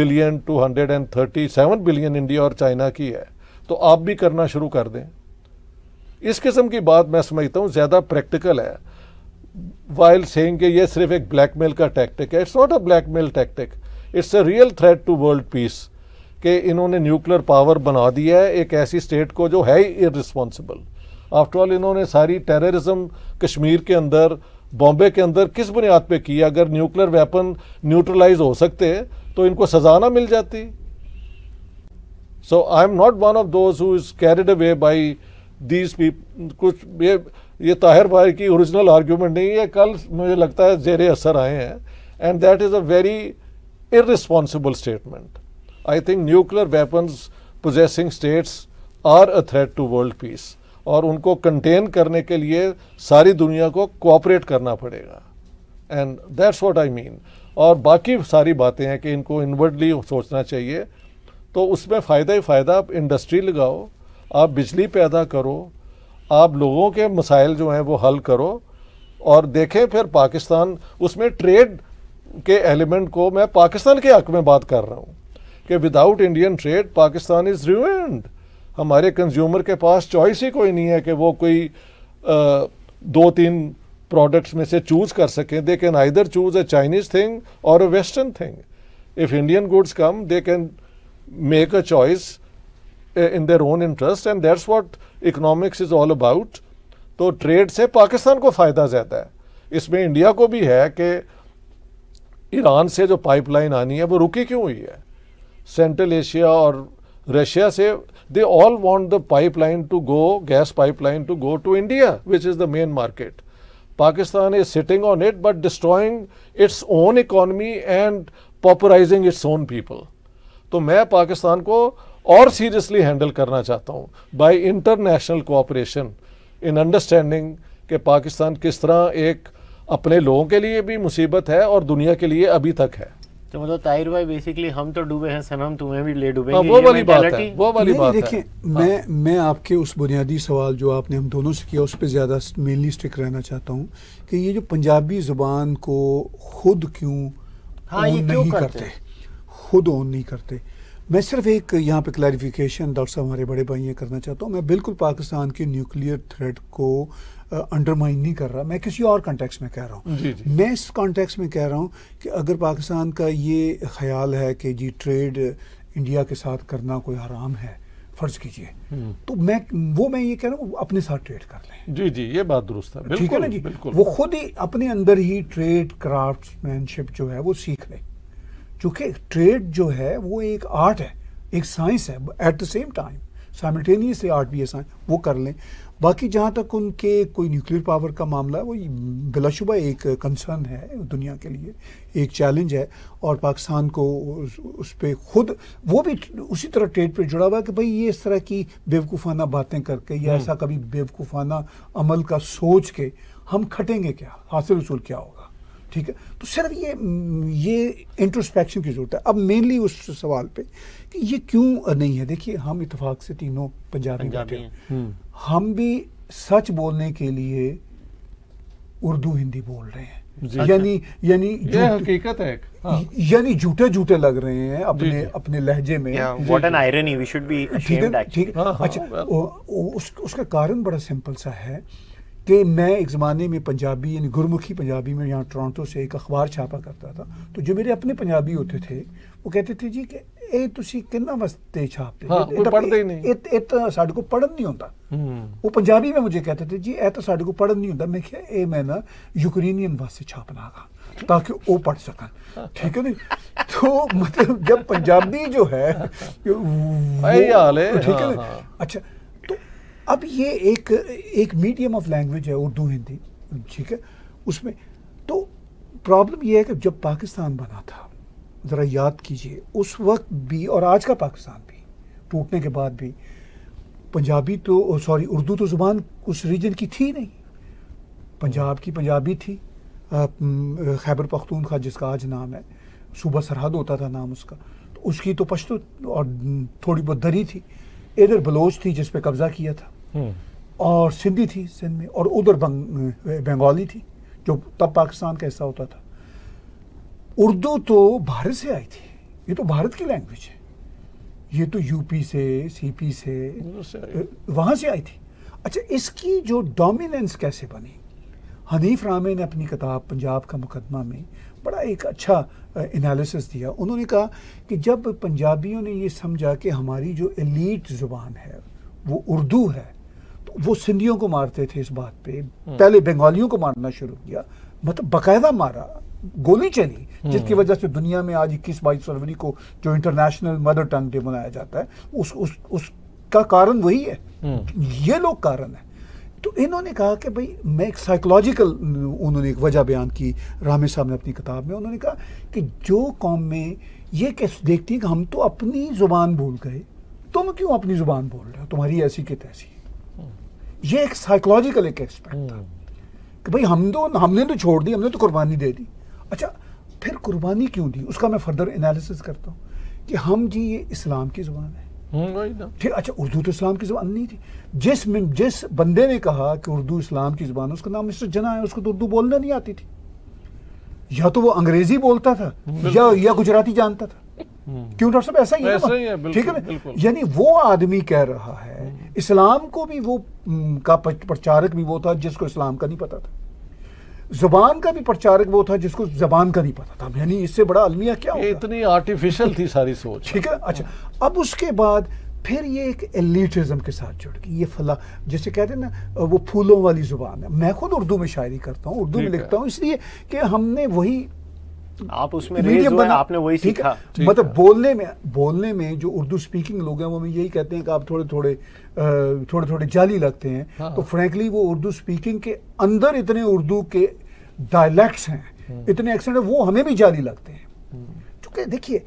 billion to 137 billion India और चाइना की है, तो आप भी करना शुरू कर दें। इस किस्म की बात मैं समझता हूँ ज़्यादा प्रैक्टिकल है, while saying कि ये सिर्फ एक ब्लैकमेल का टैक्टिक है। It's not a blackmail tactic, it's a real threat to world peace कि इन्होंने न्यूक्लियर पावर बना दिया है एक ऐसी स्टेट को जो है ही इररिस्पॉन्सिबल। आफ्टर ऑल इन्होंने सारी टेररिज्म कश्मीर के अंदर, बॉम्बे के अंदर किस बुनियाद पे किया? अगर न्यूक्लियर वेपन न्यूट्रलाइज हो सकते तो इनको सजा ना मिल जाती। So I am not one of those who is carried away by these people. कुछ ये ताहिर भाई की ओरिजिनल आर्ग्यूमेंट नहीं है, कल मुझे लगता है जेरे असर आए हैं, and that is a very irresponsible statement. I think nuclear weapons possessing states are a threat to world peace, और उनको कंटेन करने के लिए सारी दुनिया को कोऑपरेट करना पड़ेगा, and that's what I mean. और बाकी सारी बातें हैं कि इनको इनवर्डली सोचना चाहिए, तो उसमें फ़ायदा ही फ़ायदा। आप इंडस्ट्री लगाओ, आप बिजली पैदा करो, आप लोगों के मसाइल जो हैं वो हल करो, और देखें फिर पाकिस्तान उसमें ट्रेड के एलिमेंट को, मैं पाकिस्तान के हक़ में बात कर रहा हूँ कि without Indian trade Pakistan is ruined. हमारे कंज्यूमर के पास चॉइस ही कोई नहीं है कि वो कोई 2-3 प्रोडक्ट्स में से चूज़ कर सकें। They can either choose a Chinese thing और a western thing. If Indian goods come they can make a choice in their own interest, and that's what economics is all about. तो trade से पाकिस्तान को फ़ायदा ज़्यादा है, इसमें India को भी है कि ईरान से जो पाइपलाइन आनी है वो रुकी क्यों हुई है? सेंट्रल एशिया और रशिया से they all want the pipeline to go, gas pipeline to go to India which is the main market. Pakistan is sitting on it but destroying its own economy and pauperizing its own people. तो मैं पाकिस्तान को और seriously handle करना चाहता हूँ by international cooperation, in understanding कि पाकिस्तान किस तरह एक अपने लोगों के लिए भी मुसीबत है और दुनिया के लिए अभी तक है। तो मतलब ताहिर भाई बेसिकली हम तो डूबे हैं सनम, तुम्हें भी ले डूबेंगे। वो वाली बात है, वो वाली बात है। देखिए मैं आपके उस बुनियादी सवाल जो आपने हम दोनों से किया उस पर ज़्यादा मेनली स्टिक रहना चाहता हूँ कि ये जो पंजाबी ज़ुबान को खुद क्यों नहीं करते, खुद ऑन नहीं करते। मैं सिर्फ एक यहाँ पे क्लैरिफिकेशन डॉक्टर साहब हमारे बड़े भाई ये करना चाहता हूँ। मैं बिल्कुल पाकिस्तान के न्यूक्लियर थ्रेट को अंडरमाइन नहीं कर रहा, मैं किसी और कॉन्टेक्स्ट में कह रहा हूँ। मैं इस कॉन्टेक्स्ट में कह रहा हूँ कि अगर पाकिस्तान का ये ख्याल है कि जी ट्रेड इंडिया के साथ करना कोई हराम है, फर्ज कीजिए, तो मैं ये कह रहा हूँ अपने साथ ट्रेड कर लें। जी जी, ये बात दुरुस्त है, ठीक है ना जी, बिल्कुल। वो खुद ही अपने अंदर ही ट्रेड क्राफ्ट्समैनशिप जो है वो सीख लें, क्योंकि ट्रेड जो है वो एक आर्ट है, एक साइंस है, at the same time simultaneously art भी है, साइंस, वो कर लें। बाकी जहाँ तक उनके कोई न्यूक्लियर पावर का मामला है, वो बिलाशुबा एक कंसर्न है दुनिया के लिए, एक चैलेंज है, और पाकिस्तान को उस पर खुद वो भी उसी तरह ट्रेड पर जुड़ा हुआ है कि भाई ये इस तरह की बेवकूफ़ाना बातें करके या ऐसा कभी बेवकूफ़ाना अमल का सोच के हम खटेंगे क्या, हासिल उसूल क्या होगा, ठीक है। तो सिर्फ ये इंट्रोस्पेक्शन की ज़रूरत है। अब मेनली उस सवाल पे कि ये क्यों नहीं है, देखिए हम इत्तेफाक से तीनों पंजाबी बैठे हैं, हम भी सच बोलने के लिए उर्दू हिंदी बोल रहे हैं, यानी ये हकीकत है, यानी झूठे झूठे लग रहे हैं अपने अपने लहजे में। What an irony, we should be ashamed actually. अच्छा, उसका कारण बड़ा सिंपल सा है कि मैं एक ज़माने में पंजाबी यानी गुरमुखी पंजाबी में यहाँ टोरंटो से एक अखबार छापा करता था, तो जो मेरे अपने पंजाबी होते थे वो कहते थे जी कि ए तुसी किन्ना वास्ते छापते, इतना साडे को पढ़न नहीं होता, वो पंजाबी में मुझे कहते थे जी ए तो साडे को पढ़न नहीं होता, मैं क्या ए मैं ना यूक्रेनियन वास्ते छापना गा ताकि वो पढ़ सकन, ठीक है ना। तो मतलब जब पंजाबी जो है ठीक है ना। अच्छा, अब ये एक मीडियम ऑफ लैंग्वेज है उर्दू हिंदी, ठीक है, उसमें तो प्रॉब्लम ये है कि जब पाकिस्तान बना था, ज़रा याद कीजिए, उस वक्त भी और आज का पाकिस्तान भी टूटने के बाद भी पंजाबी तो सॉरी उर्दू तो ज़ुबान उस रीजन की थी नहीं, पंजाब की पंजाबी थी, खैबर पख्तूनख्वा जिसका आज नाम है, सूबा सरहद होता था नाम उसका, तो उसकी तो पश्तो और थोड़ी बहुत दरी थी, इधर बलोच थी जिस पे कब्जा किया था, और सिंधी थी सिंध में, और उधर बंगाली थी जो तब पाकिस्तान का हिस्सा होता था। उर्दू तो भारत से आई थी, ये तो भारत की लैंग्वेज है, ये तो यूपी से सीपी से वहाँ से आई थी। अच्छा, इसकी जो डोमिनेंस कैसे बनी, हनीफ रामे ने अपनी किताब पंजाब का मुकदमा में बड़ा एक अच्छा एनालिसिस दिया। उन्होंने कहा कि जब पंजाबियों ने ये समझा कि हमारी जो एलीट ज़ुबान है वो उर्दू है, तो वो सिंधियों को मारते थे इस बात पे, पहले बंगालियों को मारना शुरू किया, मतलब बकायदा मारा, गोली चली, जिसकी वजह से दुनिया में आज 21-22 फरवरी को जो इंटरनेशनल मदर टंग डे मनाया जाता है, उसका कारण वही है, ये लोग कारण है। तो इन्होंने कहा कि भाई मैं एक साइकोलॉजिकल, उन्होंने एक वजह बयान की रामे साहब ने अपनी किताब में, उन्होंने कहा कि जो कौम में ये कैसे देखती है कि हम तो अपनी ज़ुबान भूल गए, तुम क्यों अपनी ज़ुबान बोल रहे हो, तुम्हारी ऐसी के तैसी, ये एक साइकोलॉजिकल एक एस्पेक्ट था कि भाई हमने तो छोड़ दी, हमने तो कुर्बानी दे दी। अच्छा, फिर कुर्बानी क्यों दी, उसका मैं फर्दर एनालिसिस करता हूँ कि हम जी ये इस्लाम की ज़ुबान है, ठीक। अच्छा, उर्दू तो इस्लाम की ज़ुबान नहीं थी, जिस बंदे ने कहा कि उर्दू इस्लाम की ज़ुबान, उसका नाम मिस्टर जिन्ना है, उसको तो उर्दू बोलना नहीं आती थी, या तो वो अंग्रेजी बोलता था या गुजराती जानता था, क्यों डॉक्टर साहब, ऐसा ही है, ठीक है ना। यानी वो आदमी कह रहा है, इस्लाम को भी वो का प्रचारक भी वो था जिसको इस्लाम का नहीं पता था, ज़बान का भी प्रचारक वो था जिसको ज़बान का नहीं पता था, यानी इससे बड़ा अलमिया क्या होगा, इतनी आर्टिफिशियल थी सारी सोच, ठीक है। अच्छा, अब उसके बाद फिर ये एक एलिटिज्म के साथ जुड़ गई, ये फला जिसे कहते हैं ना, वो फूलों वाली ज़ुबान है। मैं खुद उर्दू में शायरी करता हूँ, उर्दू में लिखता हूँ, इसलिए कि हमने वही आप उसमें मीडियम बना, आपने वही सीखा, मतलब बोलने में जो उर्दू स्पीकिंग लोग हैं वो हमें यही कहते हैं कि आप थोड़े थोड़े जाली लगते हैं, हाँ। तो फ्रैंकली वो उर्दू स्पीकिंग के अंदर इतने उर्दू के डायलैक्ट्स हैं, इतने एक्सेंट हैं, वो हमें भी जाली लगते हैं, क्योंकि देखिए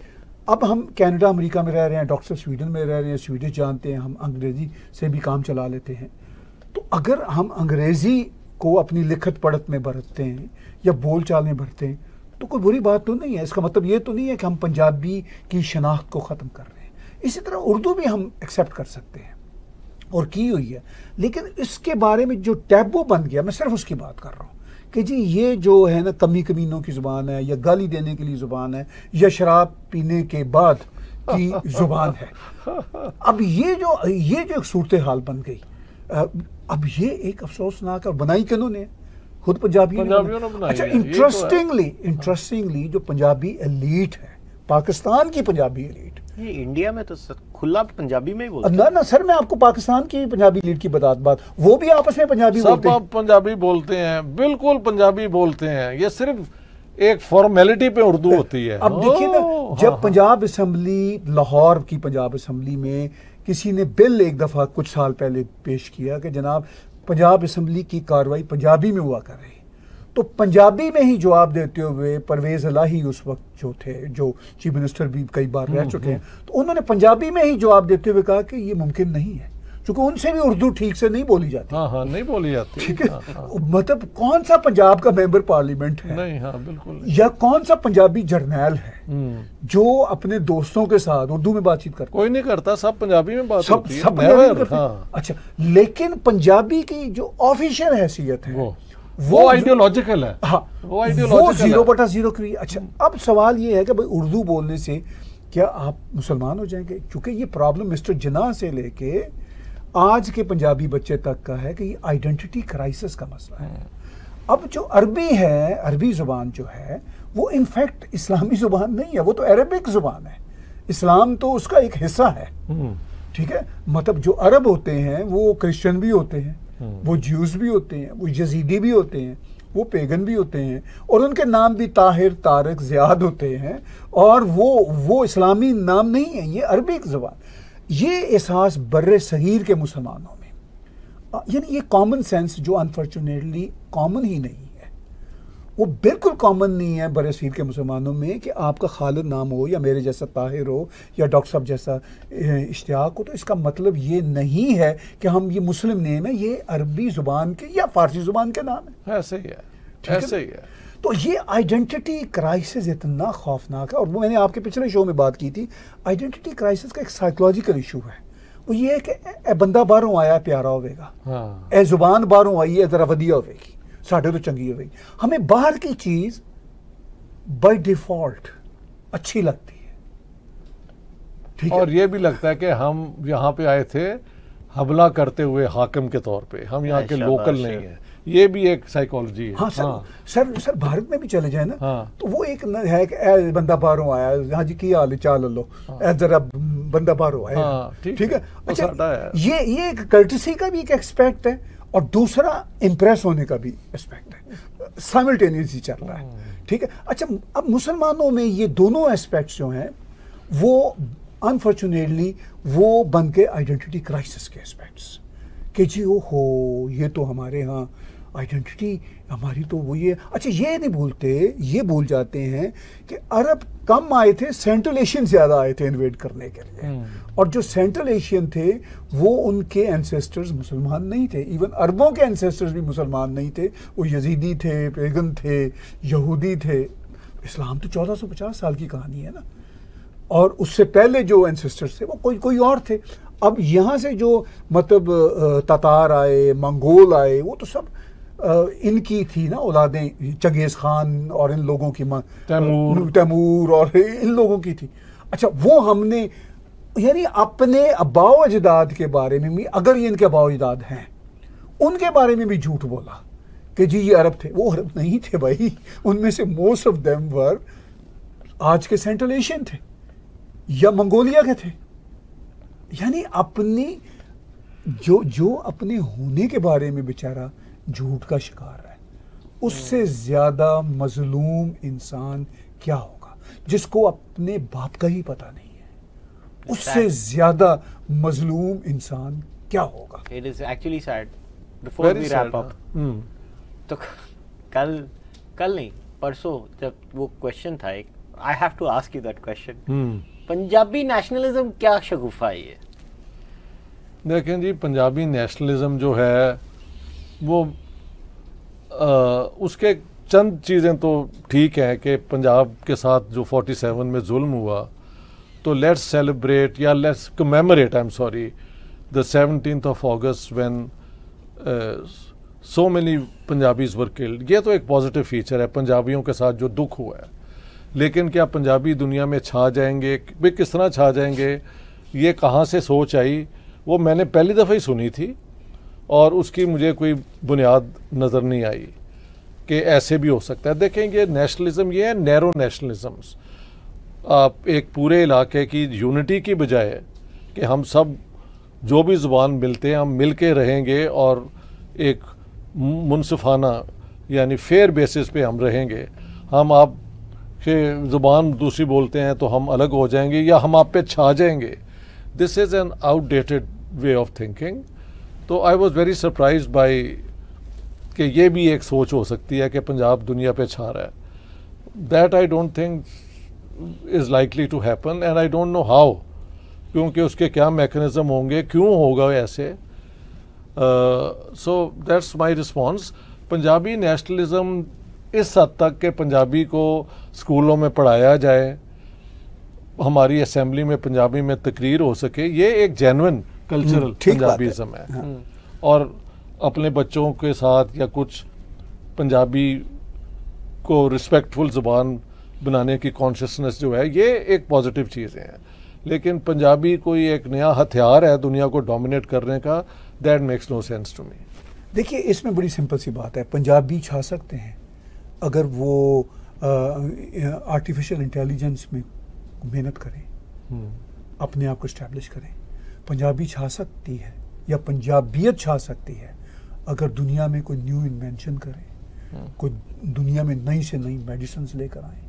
अब हम कैनेडा अमेरिका में रह रहे हैं, डॉक्टर स्वीडन में रह रहे हैं, स्वीडिश जानते हैं, हम अंग्रेजी से भी काम चला लेते हैं, तो अगर हम अंग्रेजी को अपनी लिखत पढ़त में बरतते हैं या बोल चाल में बरतते हैं तो कोई बुरी बात तो नहीं है, इसका मतलब ये तो नहीं है कि हम पंजाबी की शनाख्त को ख़त्म कर रहे हैं। इसी तरह उर्दू भी हम एक्सेप्ट कर सकते हैं और की हुई है, लेकिन इसके बारे में जो टैबू बन गया, मैं सिर्फ उसकी बात कर रहा हूँ कि जी ये जो है ना कमी कमीनों की ज़ुबान है, या गाली देने के लिए ज़ुबान है, या शराब पीने के बाद की ज़ुबान है। अब ये जो एक सूरत हाल बन गई, अब ये एक अफसोसनाक, और बनाई किन्होंने, खुद पंजाबियों ने बनाई। अच्छा, इंटरेस्टिंगली जो पंजाबी एलीट है, पाकिस्तान की पंजाबी एलीट ये इंडिया में तो खुला पंजाबी में ही बोलते हैं। ना ना सर, मैं आपको पाकिस्तान की पंजाबी लीड की बात, वो भी आपस में पंजाबी बोलते हैं, सब पंजाबी बोलते हैं, बिल्कुल पंजाबी बोलते हैं। ये सिर्फ एक फॉर्मेलिटी पे उर्दू होती है। अब देखिए ना, जब पंजाब असम्बली, लाहौर की पंजाब असम्बली में किसी ने बिल एक दफ़ा कुछ साल पहले पेश किया कि जनाब पंजाब असम्बली की कार्रवाई पंजाबी में हुआ कर रही, तो पंजाबी में ही जवाब देते हुए परवेज़ इलाही उस वक्त जो थे, जो चीफ मिनिस्टर भी कई बार रह चुके हैं, तो उन्होंने पंजाबी में ही जवाब देते हुए कहा कि ये मुमकिन नहीं है, क्योंकि उनसे भी उर्दू ठीक से नहीं बोली जाती। हाँ हाँ, नहीं बोली जाती, ठीक है। मतलब कौन सा पंजाब का मेंबर पार्लियामेंट है, नहीं, हाँ, बिल्कुल नहीं। या कौन सा पंजाबी जर्नैल है जो अपने दोस्तों के साथ उर्दू में बातचीत करता? कोई नहीं करता, सब पंजाबी में बात होती है। हाँ। अच्छा, लेकिन पंजाबी की जो ऑफिशियल हैसियत है वो आइडियोलॉजिकल है। हाँ, वो 0/0 की। अच्छा, अब सवाल ये है कि भाई उर्दू बोलने से क्या आप मुसलमान हो जाएंगे? क्योंकि ये प्रॉब्लम मिस्टर जिन्ना से लेके आज के पंजाबी बच्चे तक का है कि ये आइडेंटिटी क्राइसिस का मसला है। अब जो अरबी है, अरबी ज़ुबान जो है वो इनफैक्ट इस्लामी ज़ुबान नहीं है, वो तो अरबिक ज़ुबान है, इस्लाम तो उसका एक हिस्सा है, ठीक है। मतलब जो अरब होते हैं वो क्रिश्चियन भी होते हैं, वो ज्यूज़ भी होते हैं, वो यजीदी भी होते हैं, वो पेगन भी होते हैं, और उनके नाम भी ताहिर, तारक, ज़ियाद होते हैं, और वो इस्लामी नाम नहीं है, ये अरबिक ज़ुबान। ये एहसास बर्रे सगीर के मुसलमानों में, यानी ये कॉमन सेंस जो अनफॉर्चुनेटली कॉमन ही नहीं है, वो बिल्कुल कॉमन नहीं है बर्रे सगीर के मुसलमानों में कि आपका खालिद नाम हो या मेरे जैसा ताहिर हो या डॉक्टर साहब जैसा इश्तियाक हो, तो इसका मतलब ये नहीं है कि हम ये मुस्लिम नेम है, ये अरबी ज़ुबान के या फ़ारसी ज़ुबान के नाम है। ऐसे ही है, ऐसे ही है। तो ये आइडेंटिटी क्राइसिस इतना खौफनाक है, और वो मैंने आपके पिछले शो में बात की थी, आइडेंटिटी क्राइसिस का एक साइकोलॉजिकल इशू है। वो ये है कि ए बंदा बाहरों आया प्यारा होगा, हाँ। ए जुबान बाहरों आई है जरा वधिया होगी, साढ़े तो चंगी होगी। हमें बाहर की चीज़ बाय डिफ़ॉल्ट अच्छी लगती है, ठीक है। और ये भी लगता है कि हम यहाँ पे आए थे हमला करते हुए हाकिम के तौर पर, हम यहाँ के लोकल नहीं हैं, ये भी एक साइकोलॉजी है। हाँ सर, हाँ। सर भारत में भी चले जाए ना, हाँ। तो वो एक है कि ए बंदा बाहरों आया, हाँ जी की हाल चाल लो, ए जरा बंदा बाहरों आया, हाँ, ठीक है। अच्छा, ये एक कर्टसी का भी एक एस्पेक्ट है, और दूसरा इम्प्रेस होने का भी एस्पेक्ट है, साइमल्टेनियसली चल रहा है, ठीक है। अच्छा, अब मुसलमानों में ये दोनों एस्पेक्ट्स जो हैं वो अनफॉर्चुनेटली वो बन के आइडेंटिटी क्राइसिस के एस्पेक्ट्स, कि जी ओ हो ये तो हमारे यहाँ आइडेंटिटी हमारी तो वो ये। अच्छा, ये नहीं बोलते, ये बोल जाते हैं कि अरब कम आए थे, सेंट्रल एशियन ज़्यादा आए थे इन्वेड करने के लिए, और जो सेंट्रल एशियन थे वो उनके एंसेस्टर्स मुसलमान नहीं थे। इवन अरबों के एंसेस्टर्स भी मुसलमान नहीं थे, वो यजीदी थे, पेगन थे, यहूदी थे। इस्लाम तो 1450 साल की कहानी है ना, और उससे पहले जो एंसेस्टर्स थे वो कोई और थे। अब यहाँ से जो मतलब तातार आए, मंगोल आए, वो तो सब इनकी थी ना औलादें, चंगेज़ खान और इन लोगों की, तैमूर और इन लोगों की थी। अच्छा, वो हमने यानी अपने अबाव अजदाद के बारे में भी, अगर ये इनके अबाव अजदाद हैं उनके बारे में भी झूठ बोला कि जी ये अरब थे, वो अरब नहीं थे भाई, उनमें से मोस्ट ऑफ देम वर आज के सेंट्रल एशियन थे या मंगोलिया के थे। यानी अपनी जो अपने होने के बारे में बेचारा झूठ का शिकार है, उससे ज़्यादा मजलूम इंसान क्या होगा जिसको अपने बाप का ही पता नहीं है? उससे ज़्यादा मजलूम इंसान क्या होगा? It is actually sad. Before we wrap up, तो कल नहीं परसों जब वो क्वेश्चन था, एक I have to ask you that question. Punjabi nationalism क्या शगुफा है? देखें जी, पंजाबी नेशनलिज्म जो है वो उसके चंद चीज़ें तो ठीक हैं कि पंजाब के साथ जो 47 में जुल्म हुआ, तो लेट्स सेलिब्रेट या let's commemorate, I am sorry, the 17th of August when so many Punjabis were killed. ये तो एक पॉजिटिव फीचर है पंजाबियों के साथ जो दुख हुआ है, लेकिन क्या पंजाबी दुनिया में छा जाएंगे? वे किस तरह छा जाएंगे? ये कहाँ से सोच आई? वो मैंने पहली दफ़ा ही सुनी थी और उसकी मुझे कोई बुनियाद नज़र नहीं आई कि ऐसे भी हो सकता है। देखेंगे नेशनलिज्म ये है, नैरो नेशनलिज़म्स। एक पूरे इलाके की यूनिटी की बजाय कि हम सब जो भी ज़ुबान मिलते हैं हम मिल के रहेंगे और एक मुनसिफाना यानी फेयर बेसिस पे हम रहेंगे। हम आप के ज़ुबान दूसरी बोलते हैं तो हम अलग हो जाएंगे या हम आप पे छा जाएंगे। This is an outdated way of thinking. तो I was very surprised by कि ये भी एक सोच हो सकती है कि पंजाब दुनिया पे छा रहा है। That I don't think is likely to happen and I don't know how, क्योंकि उसके क्या मैकेनिज़्म होंगे, क्यों होगा ऐसे। So that's my response. Punjabi nationalism इस हद तक के पंजाबी को स्कूलों में पढ़ाया जाए, हमारी असेंबली में पंजाबी में तकरीर हो सके, ये एक जेन्युइन कल्चरल पंजाबीज़म है। हाँ। और अपने बच्चों के साथ या कुछ पंजाबी को रिस्पेक्टफुल ज़ुबान बनाने की कॉन्शियसनेस जो है ये एक पॉजिटिव चीज़ें हैं। लेकिन पंजाबी कोई एक नया हथियार है दुनिया को डोमिनेट करने का, that makes no sense to me. देखिए, इसमें बड़ी सिंपल सी बात है, पंजाबी छा सकते हैं अगर वो आर्टिफिशियल इंटेलिजेंस में मेहनत करें, अपने आप को इस्टेब्लिश करें। पंजाबी छा सकती है या पंजाबियत छा सकती है अगर दुनिया में कोई न्यू इन्वेंशन करें, कोई दुनिया में नई से नई मेडिसिन लेकर आए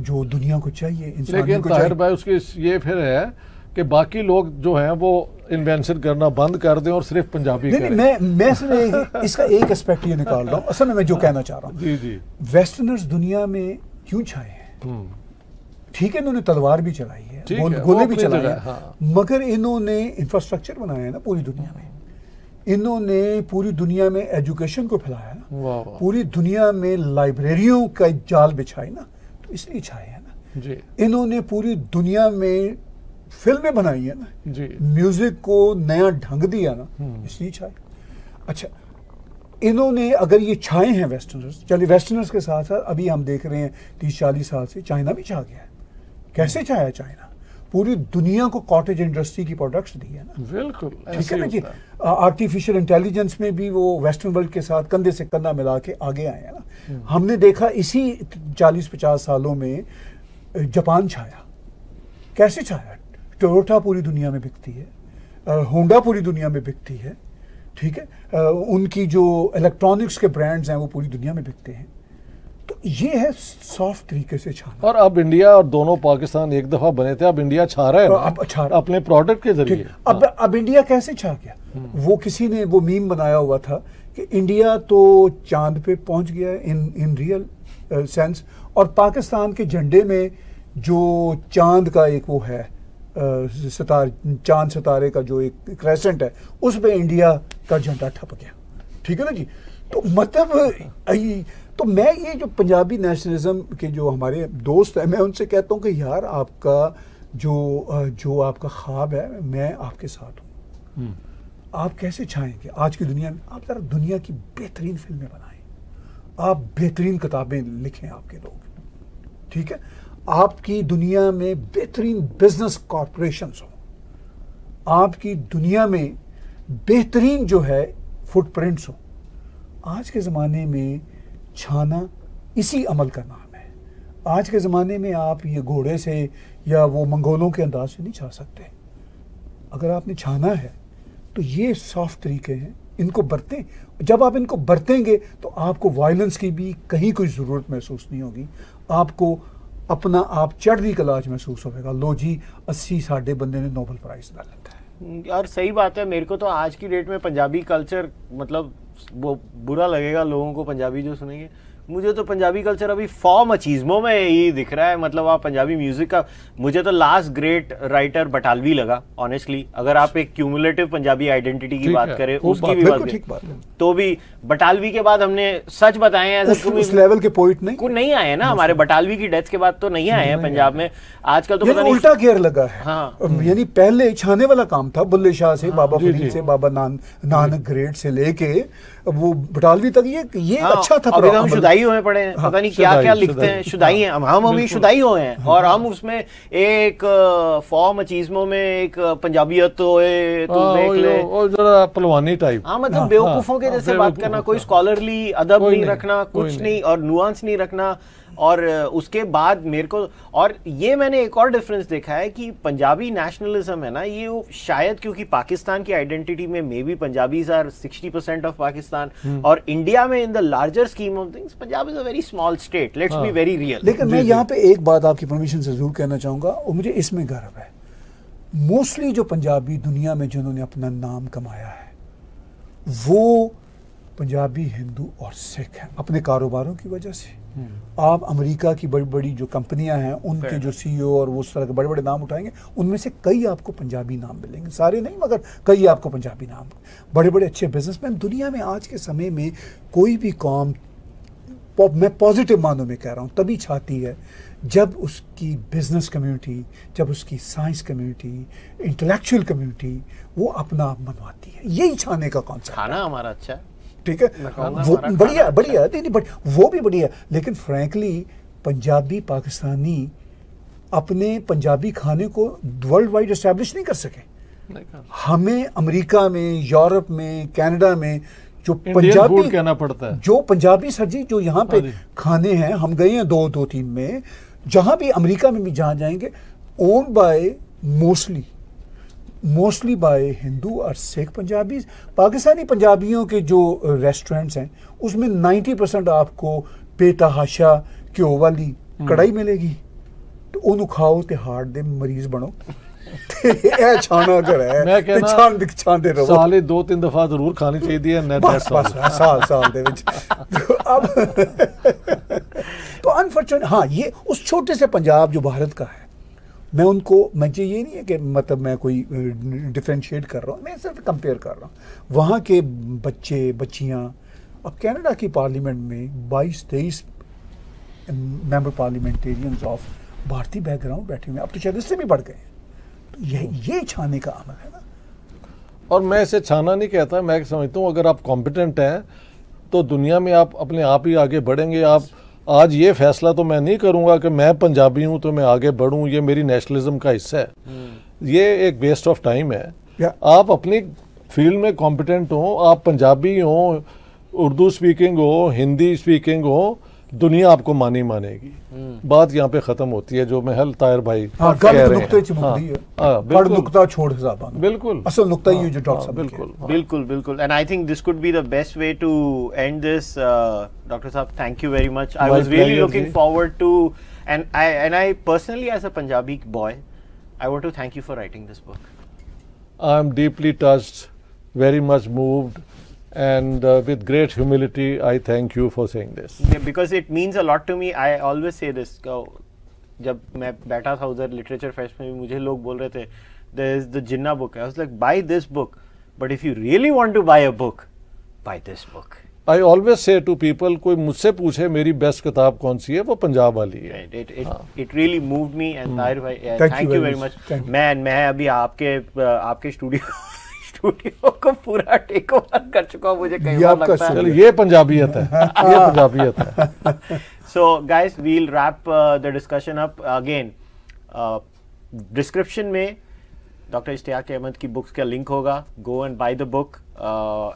जो दुनिया को चाहिए, इंसानियत को चाहिए। ताहिर भाई, उसकी ये फिर है कि बाकी लोग जो हैं वो इन्वेंशन करना बंद कर दें और सिर्फ पंजाबी करें। मैं इसका एक एस्पेक्ट ये निकाल रहा हूँ। असल में मैं जो कहना चाह रहा हूँ, जी वेस्टर्नर्स दुनिया में क्यों छाए हैं? ठीक है, इन्होंने तलवार भी चलाई है, गोले भी चलाए हैं, हाँ। मगर इन्होंने इंफ्रास्ट्रक्चर बनाया है ना पूरी दुनिया में, इन्होंने पूरी दुनिया में एजुकेशन को फैलाया ना, पूरी दुनिया में लाइब्रेरियों का जाल बिछाए ना, तो इसलिए छाए है ना जी। इन्होंने पूरी दुनिया में फिल्में बनाई है ना जी, म्यूजिक को नया ढंग दिया ना, इसलिए छाए। अच्छा, इन्होंने अगर ये छाए हैं वेस्टर्नर्स, चलिए वेस्टर्नर्स के साथ साथ अभी हम देख रहे हैं 30-40 साल से चाइना भी छा गया है। कैसे छाया चाइना? पूरी दुनिया को कॉटेज इंडस्ट्री की प्रोडक्ट्स दी है ना। बिल्कुल, ठीक है ना जी। आर्टिफिशियल इंटेलिजेंस में भी वो वेस्टर्न वर्ल्ड के साथ कंधे से कंधा मिला के आगे आए हैं ना। हमने देखा इसी 40-50 सालों में जापान छाया। कैसे छाया? टोयोटा पूरी दुनिया में बिकती है, होंडा पूरी दुनिया में बिकती है, ठीक है, उनकी जो इलेक्ट्रॉनिक्स के ब्रांड्स हैं वो पूरी दुनिया में बिकते हैं। तो ये है सॉफ्ट तरीके से छाना। और अब इंडिया और दोनों पाकिस्तान एक दफा बने थे, अब इंडिया छा रहा है ना? अपने प्रोडक्ट के जरिए। अब इंडिया कैसे छा गया? वो किसी ने वो मीम बनाया हुआ था कि इंडिया तो चांद पे पहुंच गया है इन रियल सेंस, और पाकिस्तान के झंडे में जो चांद का एक वो है चांद सितारे का जो एक क्रेसेंट है उस पर इंडिया का झंडा ठप गया। ठीक है ना जी। तो मतलब तो मैं ये जो पंजाबी नेशनलिज्म के जो हमारे दोस्त हैं, मैं उनसे कहता हूँ कि यार आपका जो आपका ख्वाब है मैं आपके साथ हूँ। आप कैसे छाएंगे आज की दुनिया में? आप ज़रा दुनिया की बेहतरीन फिल्में बनाएं, आप बेहतरीन किताबें लिखें आपके लोग, ठीक है, आपकी दुनिया में बेहतरीन बिजनेस कॉरपोरेशंस हो, आपकी दुनिया में बेहतरीन जो है फुटप्रिंट्स हो। आज के ज़माने में छाना इसी अमल का नाम है। आज के ज़माने में आप ये घोड़े से या वो मंगोलों के अंदाज से नहीं छा सकते। अगर आपने छाना है तो ये सॉफ्ट तरीके हैं, इनको बरतें। जब आप इनको बरतेंगे तो आपको वायलेंस की भी कहीं कोई ज़रूरत महसूस नहीं होगी, आपको अपना आप चढ़ती कलाज महसूस होगा। लो जी, 80 साढ़े बंदे ने नोबेल प्राइज़ ला लेता है। और सही बात है, मेरे को तो आज की डेट में पंजाबी कल्चर मतलब वो बुरा लगेगा लोगों को पंजाबी जो सुनेंगे, मुझे तो पंजाबी कल्चर अभी फॉर्म अचीज़मों में ही दिख रहा है। मतलब आप पंजाबी म्यूज़िक का, मुझे तो लास्ट ग्रेट राइटर बटालवी लगा ऑनेस्टली। अगर आप एक क्यूमुलेटिव पंजाबी आइडेंटिटी की बात करें, उसकी भी बात करें तो भी बटालवी के बाद हमने सच बताए हैं उस लेवल के पोइट नहीं आए हैं ना हमारे। बटालवी की डेथ के बाद तो नहीं आए हैं पंजाब में। आजकल तो उल्टा गेयर लगा है। हाँ, यानी पहले छाने वाला काम था, बुल्ले शाह से, बाबा फरीद से, बाबा नानक ग्रेट से लेके वो बटालवी तक ये अच्छा था। हम शुदाई हुए पड़े हैं, पता नहीं क्या क्या लिखते हैं, शुदाई हैं हम अभी शुदाई हुए हैं। और हम उसमें एक फॉर्म अचीजमों में एक पंजाबियत पलवानी टाइप, हाँ मतलब बेवकूफों के जैसे बात करना, कोई स्कॉलरली अदब नहीं रखना, कुछ नहीं, और नुआंस नहीं रखना। और उसके बाद मेरे को, और ये मैंने एक और डिफरेंस देखा है कि पंजाबी नेशनलिज्म है ना, ये शायद क्योंकि पाकिस्तान की आइडेंटिटी में may be Punjabis are 60% of Pakistan, और इंडिया में in the larger scheme of things Punjab is a very small state, let's be very real. लेकिन मैं यहाँ पे एक बात आपकी परमिशन से जरूर कहना चाहूँगा, और मुझे इसमें गर्व है, मोस्टली जो पंजाबी दुनिया में जिन्होंने अपना नाम कमाया है वो पंजाबी हिंदू और सिख हैं अपने कारोबारों की वजह से। आप अमेरिका की बड़ी बड़ी जो कंपनियां हैं उनके जो सीईओ और वो उस तरह के बड़े बड़े नाम उठाएंगे, उनमें से कई आपको पंजाबी नाम मिलेंगे, सारे नहीं मगर कई आपको पंजाबी नाम। बड़े बड़े अच्छे बिजनेसमैन दुनिया में आज के समय में, कोई भी कौम, मैं पॉजिटिव मानों में कह रहा हूँ, तभी छाती है जब उसकी बिजनेस कम्युनिटी, जब उसकी साइंस कम्युनिटी, इंटेलेक्चुअल कम्युनिटी वो अपना आप मनवाती है। यही छाने का कॉन्सेप्ट। खाना हमारा अच्छा है, ठीक है, वो बढ़िया बढ़िया, नहीं बट वो भी बढ़िया, लेकिन फ्रैंकली पंजाबी पाकिस्तानी अपने पंजाबी खाने को वर्ल्ड वाइड एस्टेब्लिश नहीं कर सके। हमें अमेरिका में, यूरोप में, कनाडा में जो पंजाबी कहना पड़ता है, जो पंजाबी सब्जी जो यहाँ पे खाने हैं, हम गए हैं दो तीन में, जहाँ भी अमेरिका में भी जहाँ जाएंगे, own by mostly by Hindu और सिख पंजाबी। पाकिस्तानी पंजाबियों के जो रेस्टोरेंट्स हैं उसमें 90% आपको बेतहाशा घ्यो वाली कढ़ाई मिलेगी, तो उन्होंने खाओ तो हार्ट दे मरीज बनो। साले 2-3 दफा जरूर खानी चाहिए। तो अनफॉर्चुनेट, हाँ, ये उस छोटे से पंजाब जो भारत का है, मैं उनको, मुझे ये नहीं है कि मतलब मैं कोई डिफरेंशिएट कर रहा हूँ, मैं सिर्फ कंपेयर कर रहा हूँ। वहाँ के बच्चे बच्चियाँ, अब कनाडा की पार्लियामेंट में 22-23 मेंबर पार्लियामेंटेरियंस ऑफ भारतीय बैकग्राउंड बैठे हुए, अब तो शायद इससे भी बढ़ गए। ये छाने का अमल है ना, और मैं इसे छाना नहीं कहता, मैं समझता हूँ अगर आप कॉम्पिटेंट हैं तो दुनिया में आप अपने आप ही आगे बढ़ेंगे। आप आज ये फैसला तो मैं नहीं करूँगा कि मैं पंजाबी हूँ तो मैं आगे बढ़ूँ, ये मेरी नेशनलिज्म का हिस्सा है, ये एक वेस्ट ऑफ टाइम है। आप अपनी फील्ड में कॉम्पिटेंट हो, आप पंजाबी हो, उर्दू स्पीकिंग हो, हिंदी स्पीकिंग हो, दुनिया आपको मानी मानेगी। बात यहाँ पे खत्म होती है जो महल तायर भाई कह रहे हैं। बिल्कुल असल नुक्ता ही जो डॉक्टर साहब, बिल्कुल। And I think this could be the best way to end this. Doctor साहब, thank you very much. I was really looking forward to, and I personally as a Punjabi boy I want to thank you for writing this book. I am deeply touched, very much moved, and with great humility I thank you for saying this, because it means a lot to me. I always say this, jab main baitha tha udhar literature fest mein mujhe log bol rahe the there is the Jinnah book, I was like buy this book, but if you really want to buy a book, buy this book. I always say to people, koi mujhse puche meri best kitab kaun si hai, wo Punjab wali hai. It really moved me, and Tahir bhai, thank you very much, main abhi aapke studio को पूरा take over कर चुका हूं, मुझे कई बार लगता है। ये पंजाबियत है, ये पंजाबियत है। So guys, we will wrap the discussion up. Again description में डॉक्टर इश्तियाक अहमद की बुक्स का लिंक होगा, go and buy the book,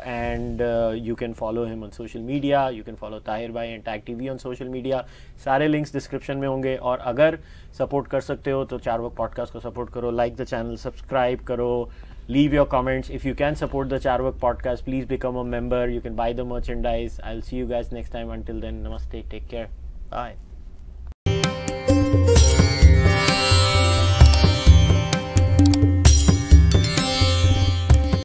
and you can follow him on social media, you can follow Tahir भाई and tag TV on social media. सारे links description में होंगे, और अगर सपोर्ट कर सकते हो तो चारवाक पॉडकास्ट को सपोर्ट करो, लाइक द चैनल, सब्सक्राइब करो, leave your comments. If you can support the Charvak podcast, please become a member. You can buy the merchandise. I'll see you guys next time. Until then, namaste, take care, bye.